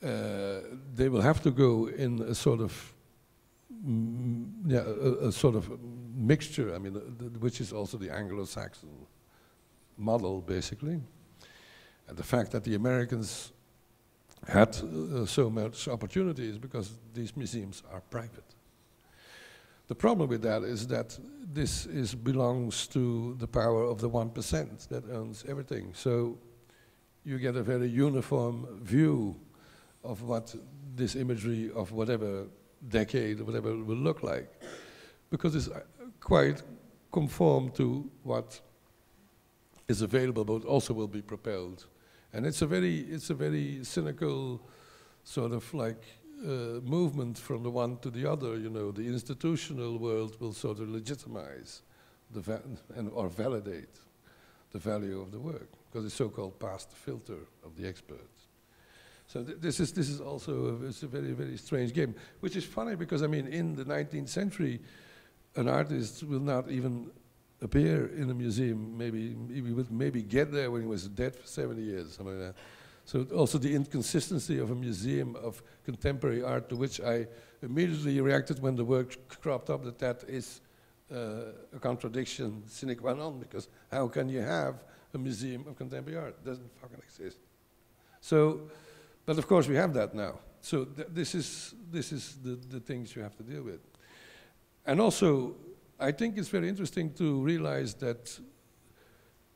They will have to go in a sort of a sort of mixture, I mean, which is also the Anglo-Saxon model, basically. And the fact that the Americans had so much opportunity is because these museums are private. The problem with that is that this belongs to the power of the 1% that owns everything. So you get a very uniform view of what this imagery of whatever decade or whatever it will look like, because it's quite conform to what is available, but also will be propelled. And it's a very cynical sort of like movement from the one to the other. You know, the institutional world will sort of legitimize the or validate the value of the work, because it's so-called past the filter of the experts. So this is also a very, very strange game, which is funny because, I mean, in the 19th century, an artist will not even appear in a museum. Maybe he would maybe get there when he was dead for 70 years, something like that. So also the inconsistency of a museum of contemporary art, to which I immediately reacted when the work cropped up, that is a contradiction sine qua non, because how can you have a museum of contemporary art? It doesn't fucking exist. So. But of course we have that now. So this is the things you have to deal with. And also, I think it's very interesting to realize that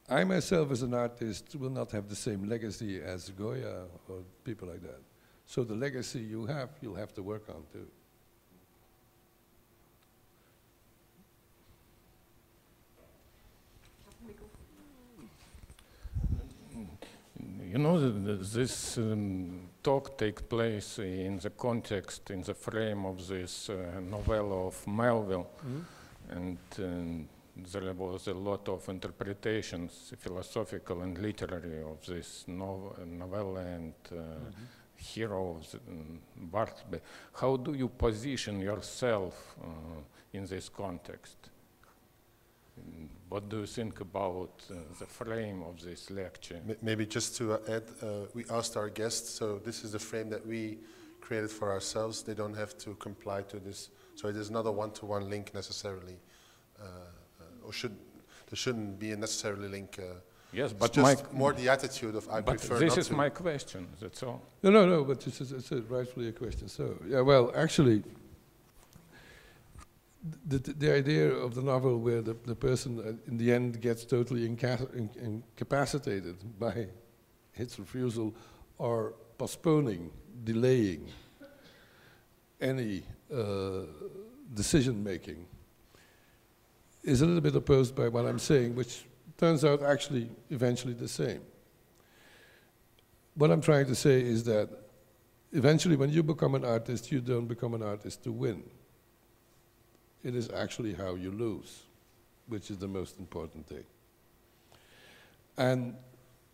I myself as an artist will not have the same legacy as Goya or people like that. So the legacy you have, you'll have to work on too. You know, this talk takes place in the context, in the frame of this novella of Melville, mm-hmm. and there was a lot of interpretations, philosophical and literary, of this novella and mm-hmm. hero of Bartleby. How do you position yourself in this context? What do you think about the frame of this lecture? Maybe just to add, we asked our guests, so this is the frame that we created for ourselves. They don't have to comply to this, so it is not a one-to-one link necessarily, or there shouldn't be a necessarily link. Yes, but just more the attitude of I prefer not to. But this is my question. That's all. No, no, no. But this is rightfully a question. So yeah, well, actually, the idea of the novel where the person in the end gets totally incapacitated by its refusal or postponing, delaying any decision making is a little bit opposed by what I'm saying, which turns out actually eventually the same. What I'm trying to say is that eventually when you become an artist, you don't become an artist to win. It is actually how you lose, which is the most important thing. And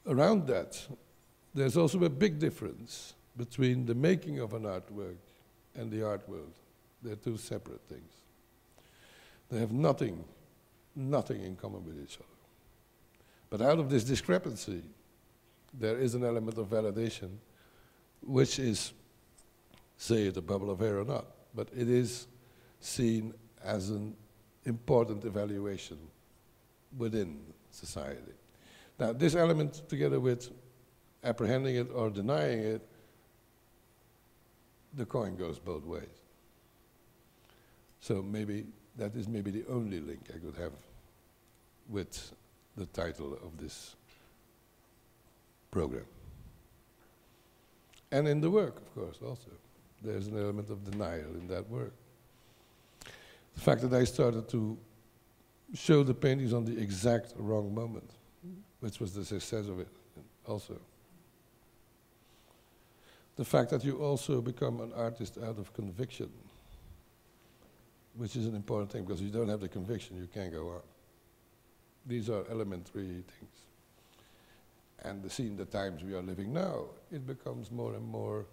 around that, there's also a big difference between the making of an artwork and the art world. They're two separate things. They have nothing in common with each other. But out of this discrepancy, there is an element of validation, which is, say it a bubble of air or not, but it is seen as an important evaluation within society. Now, this element, together with apprehending it or denying it, the coin goes both ways. So maybe that is maybe the only link I could have with the title of this program. And in the work, of course, also. There's an element of denial in that work. The fact that I started to show the paintings on the exact wrong moment, which was the success of it also. The fact that you also become an artist out of conviction, which is an important thing, because if you don't have the conviction, you can't go on. These are elementary things. And seeing the times we are living now, it becomes more and more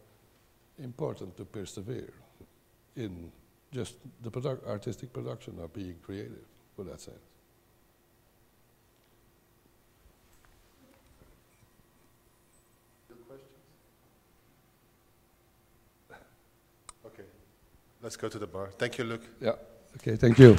important to persevere in just the artistic production of being creative, for that sense. Good questions? Okay, let's go to the bar. Thank you, Luc. Yeah, okay, thank you.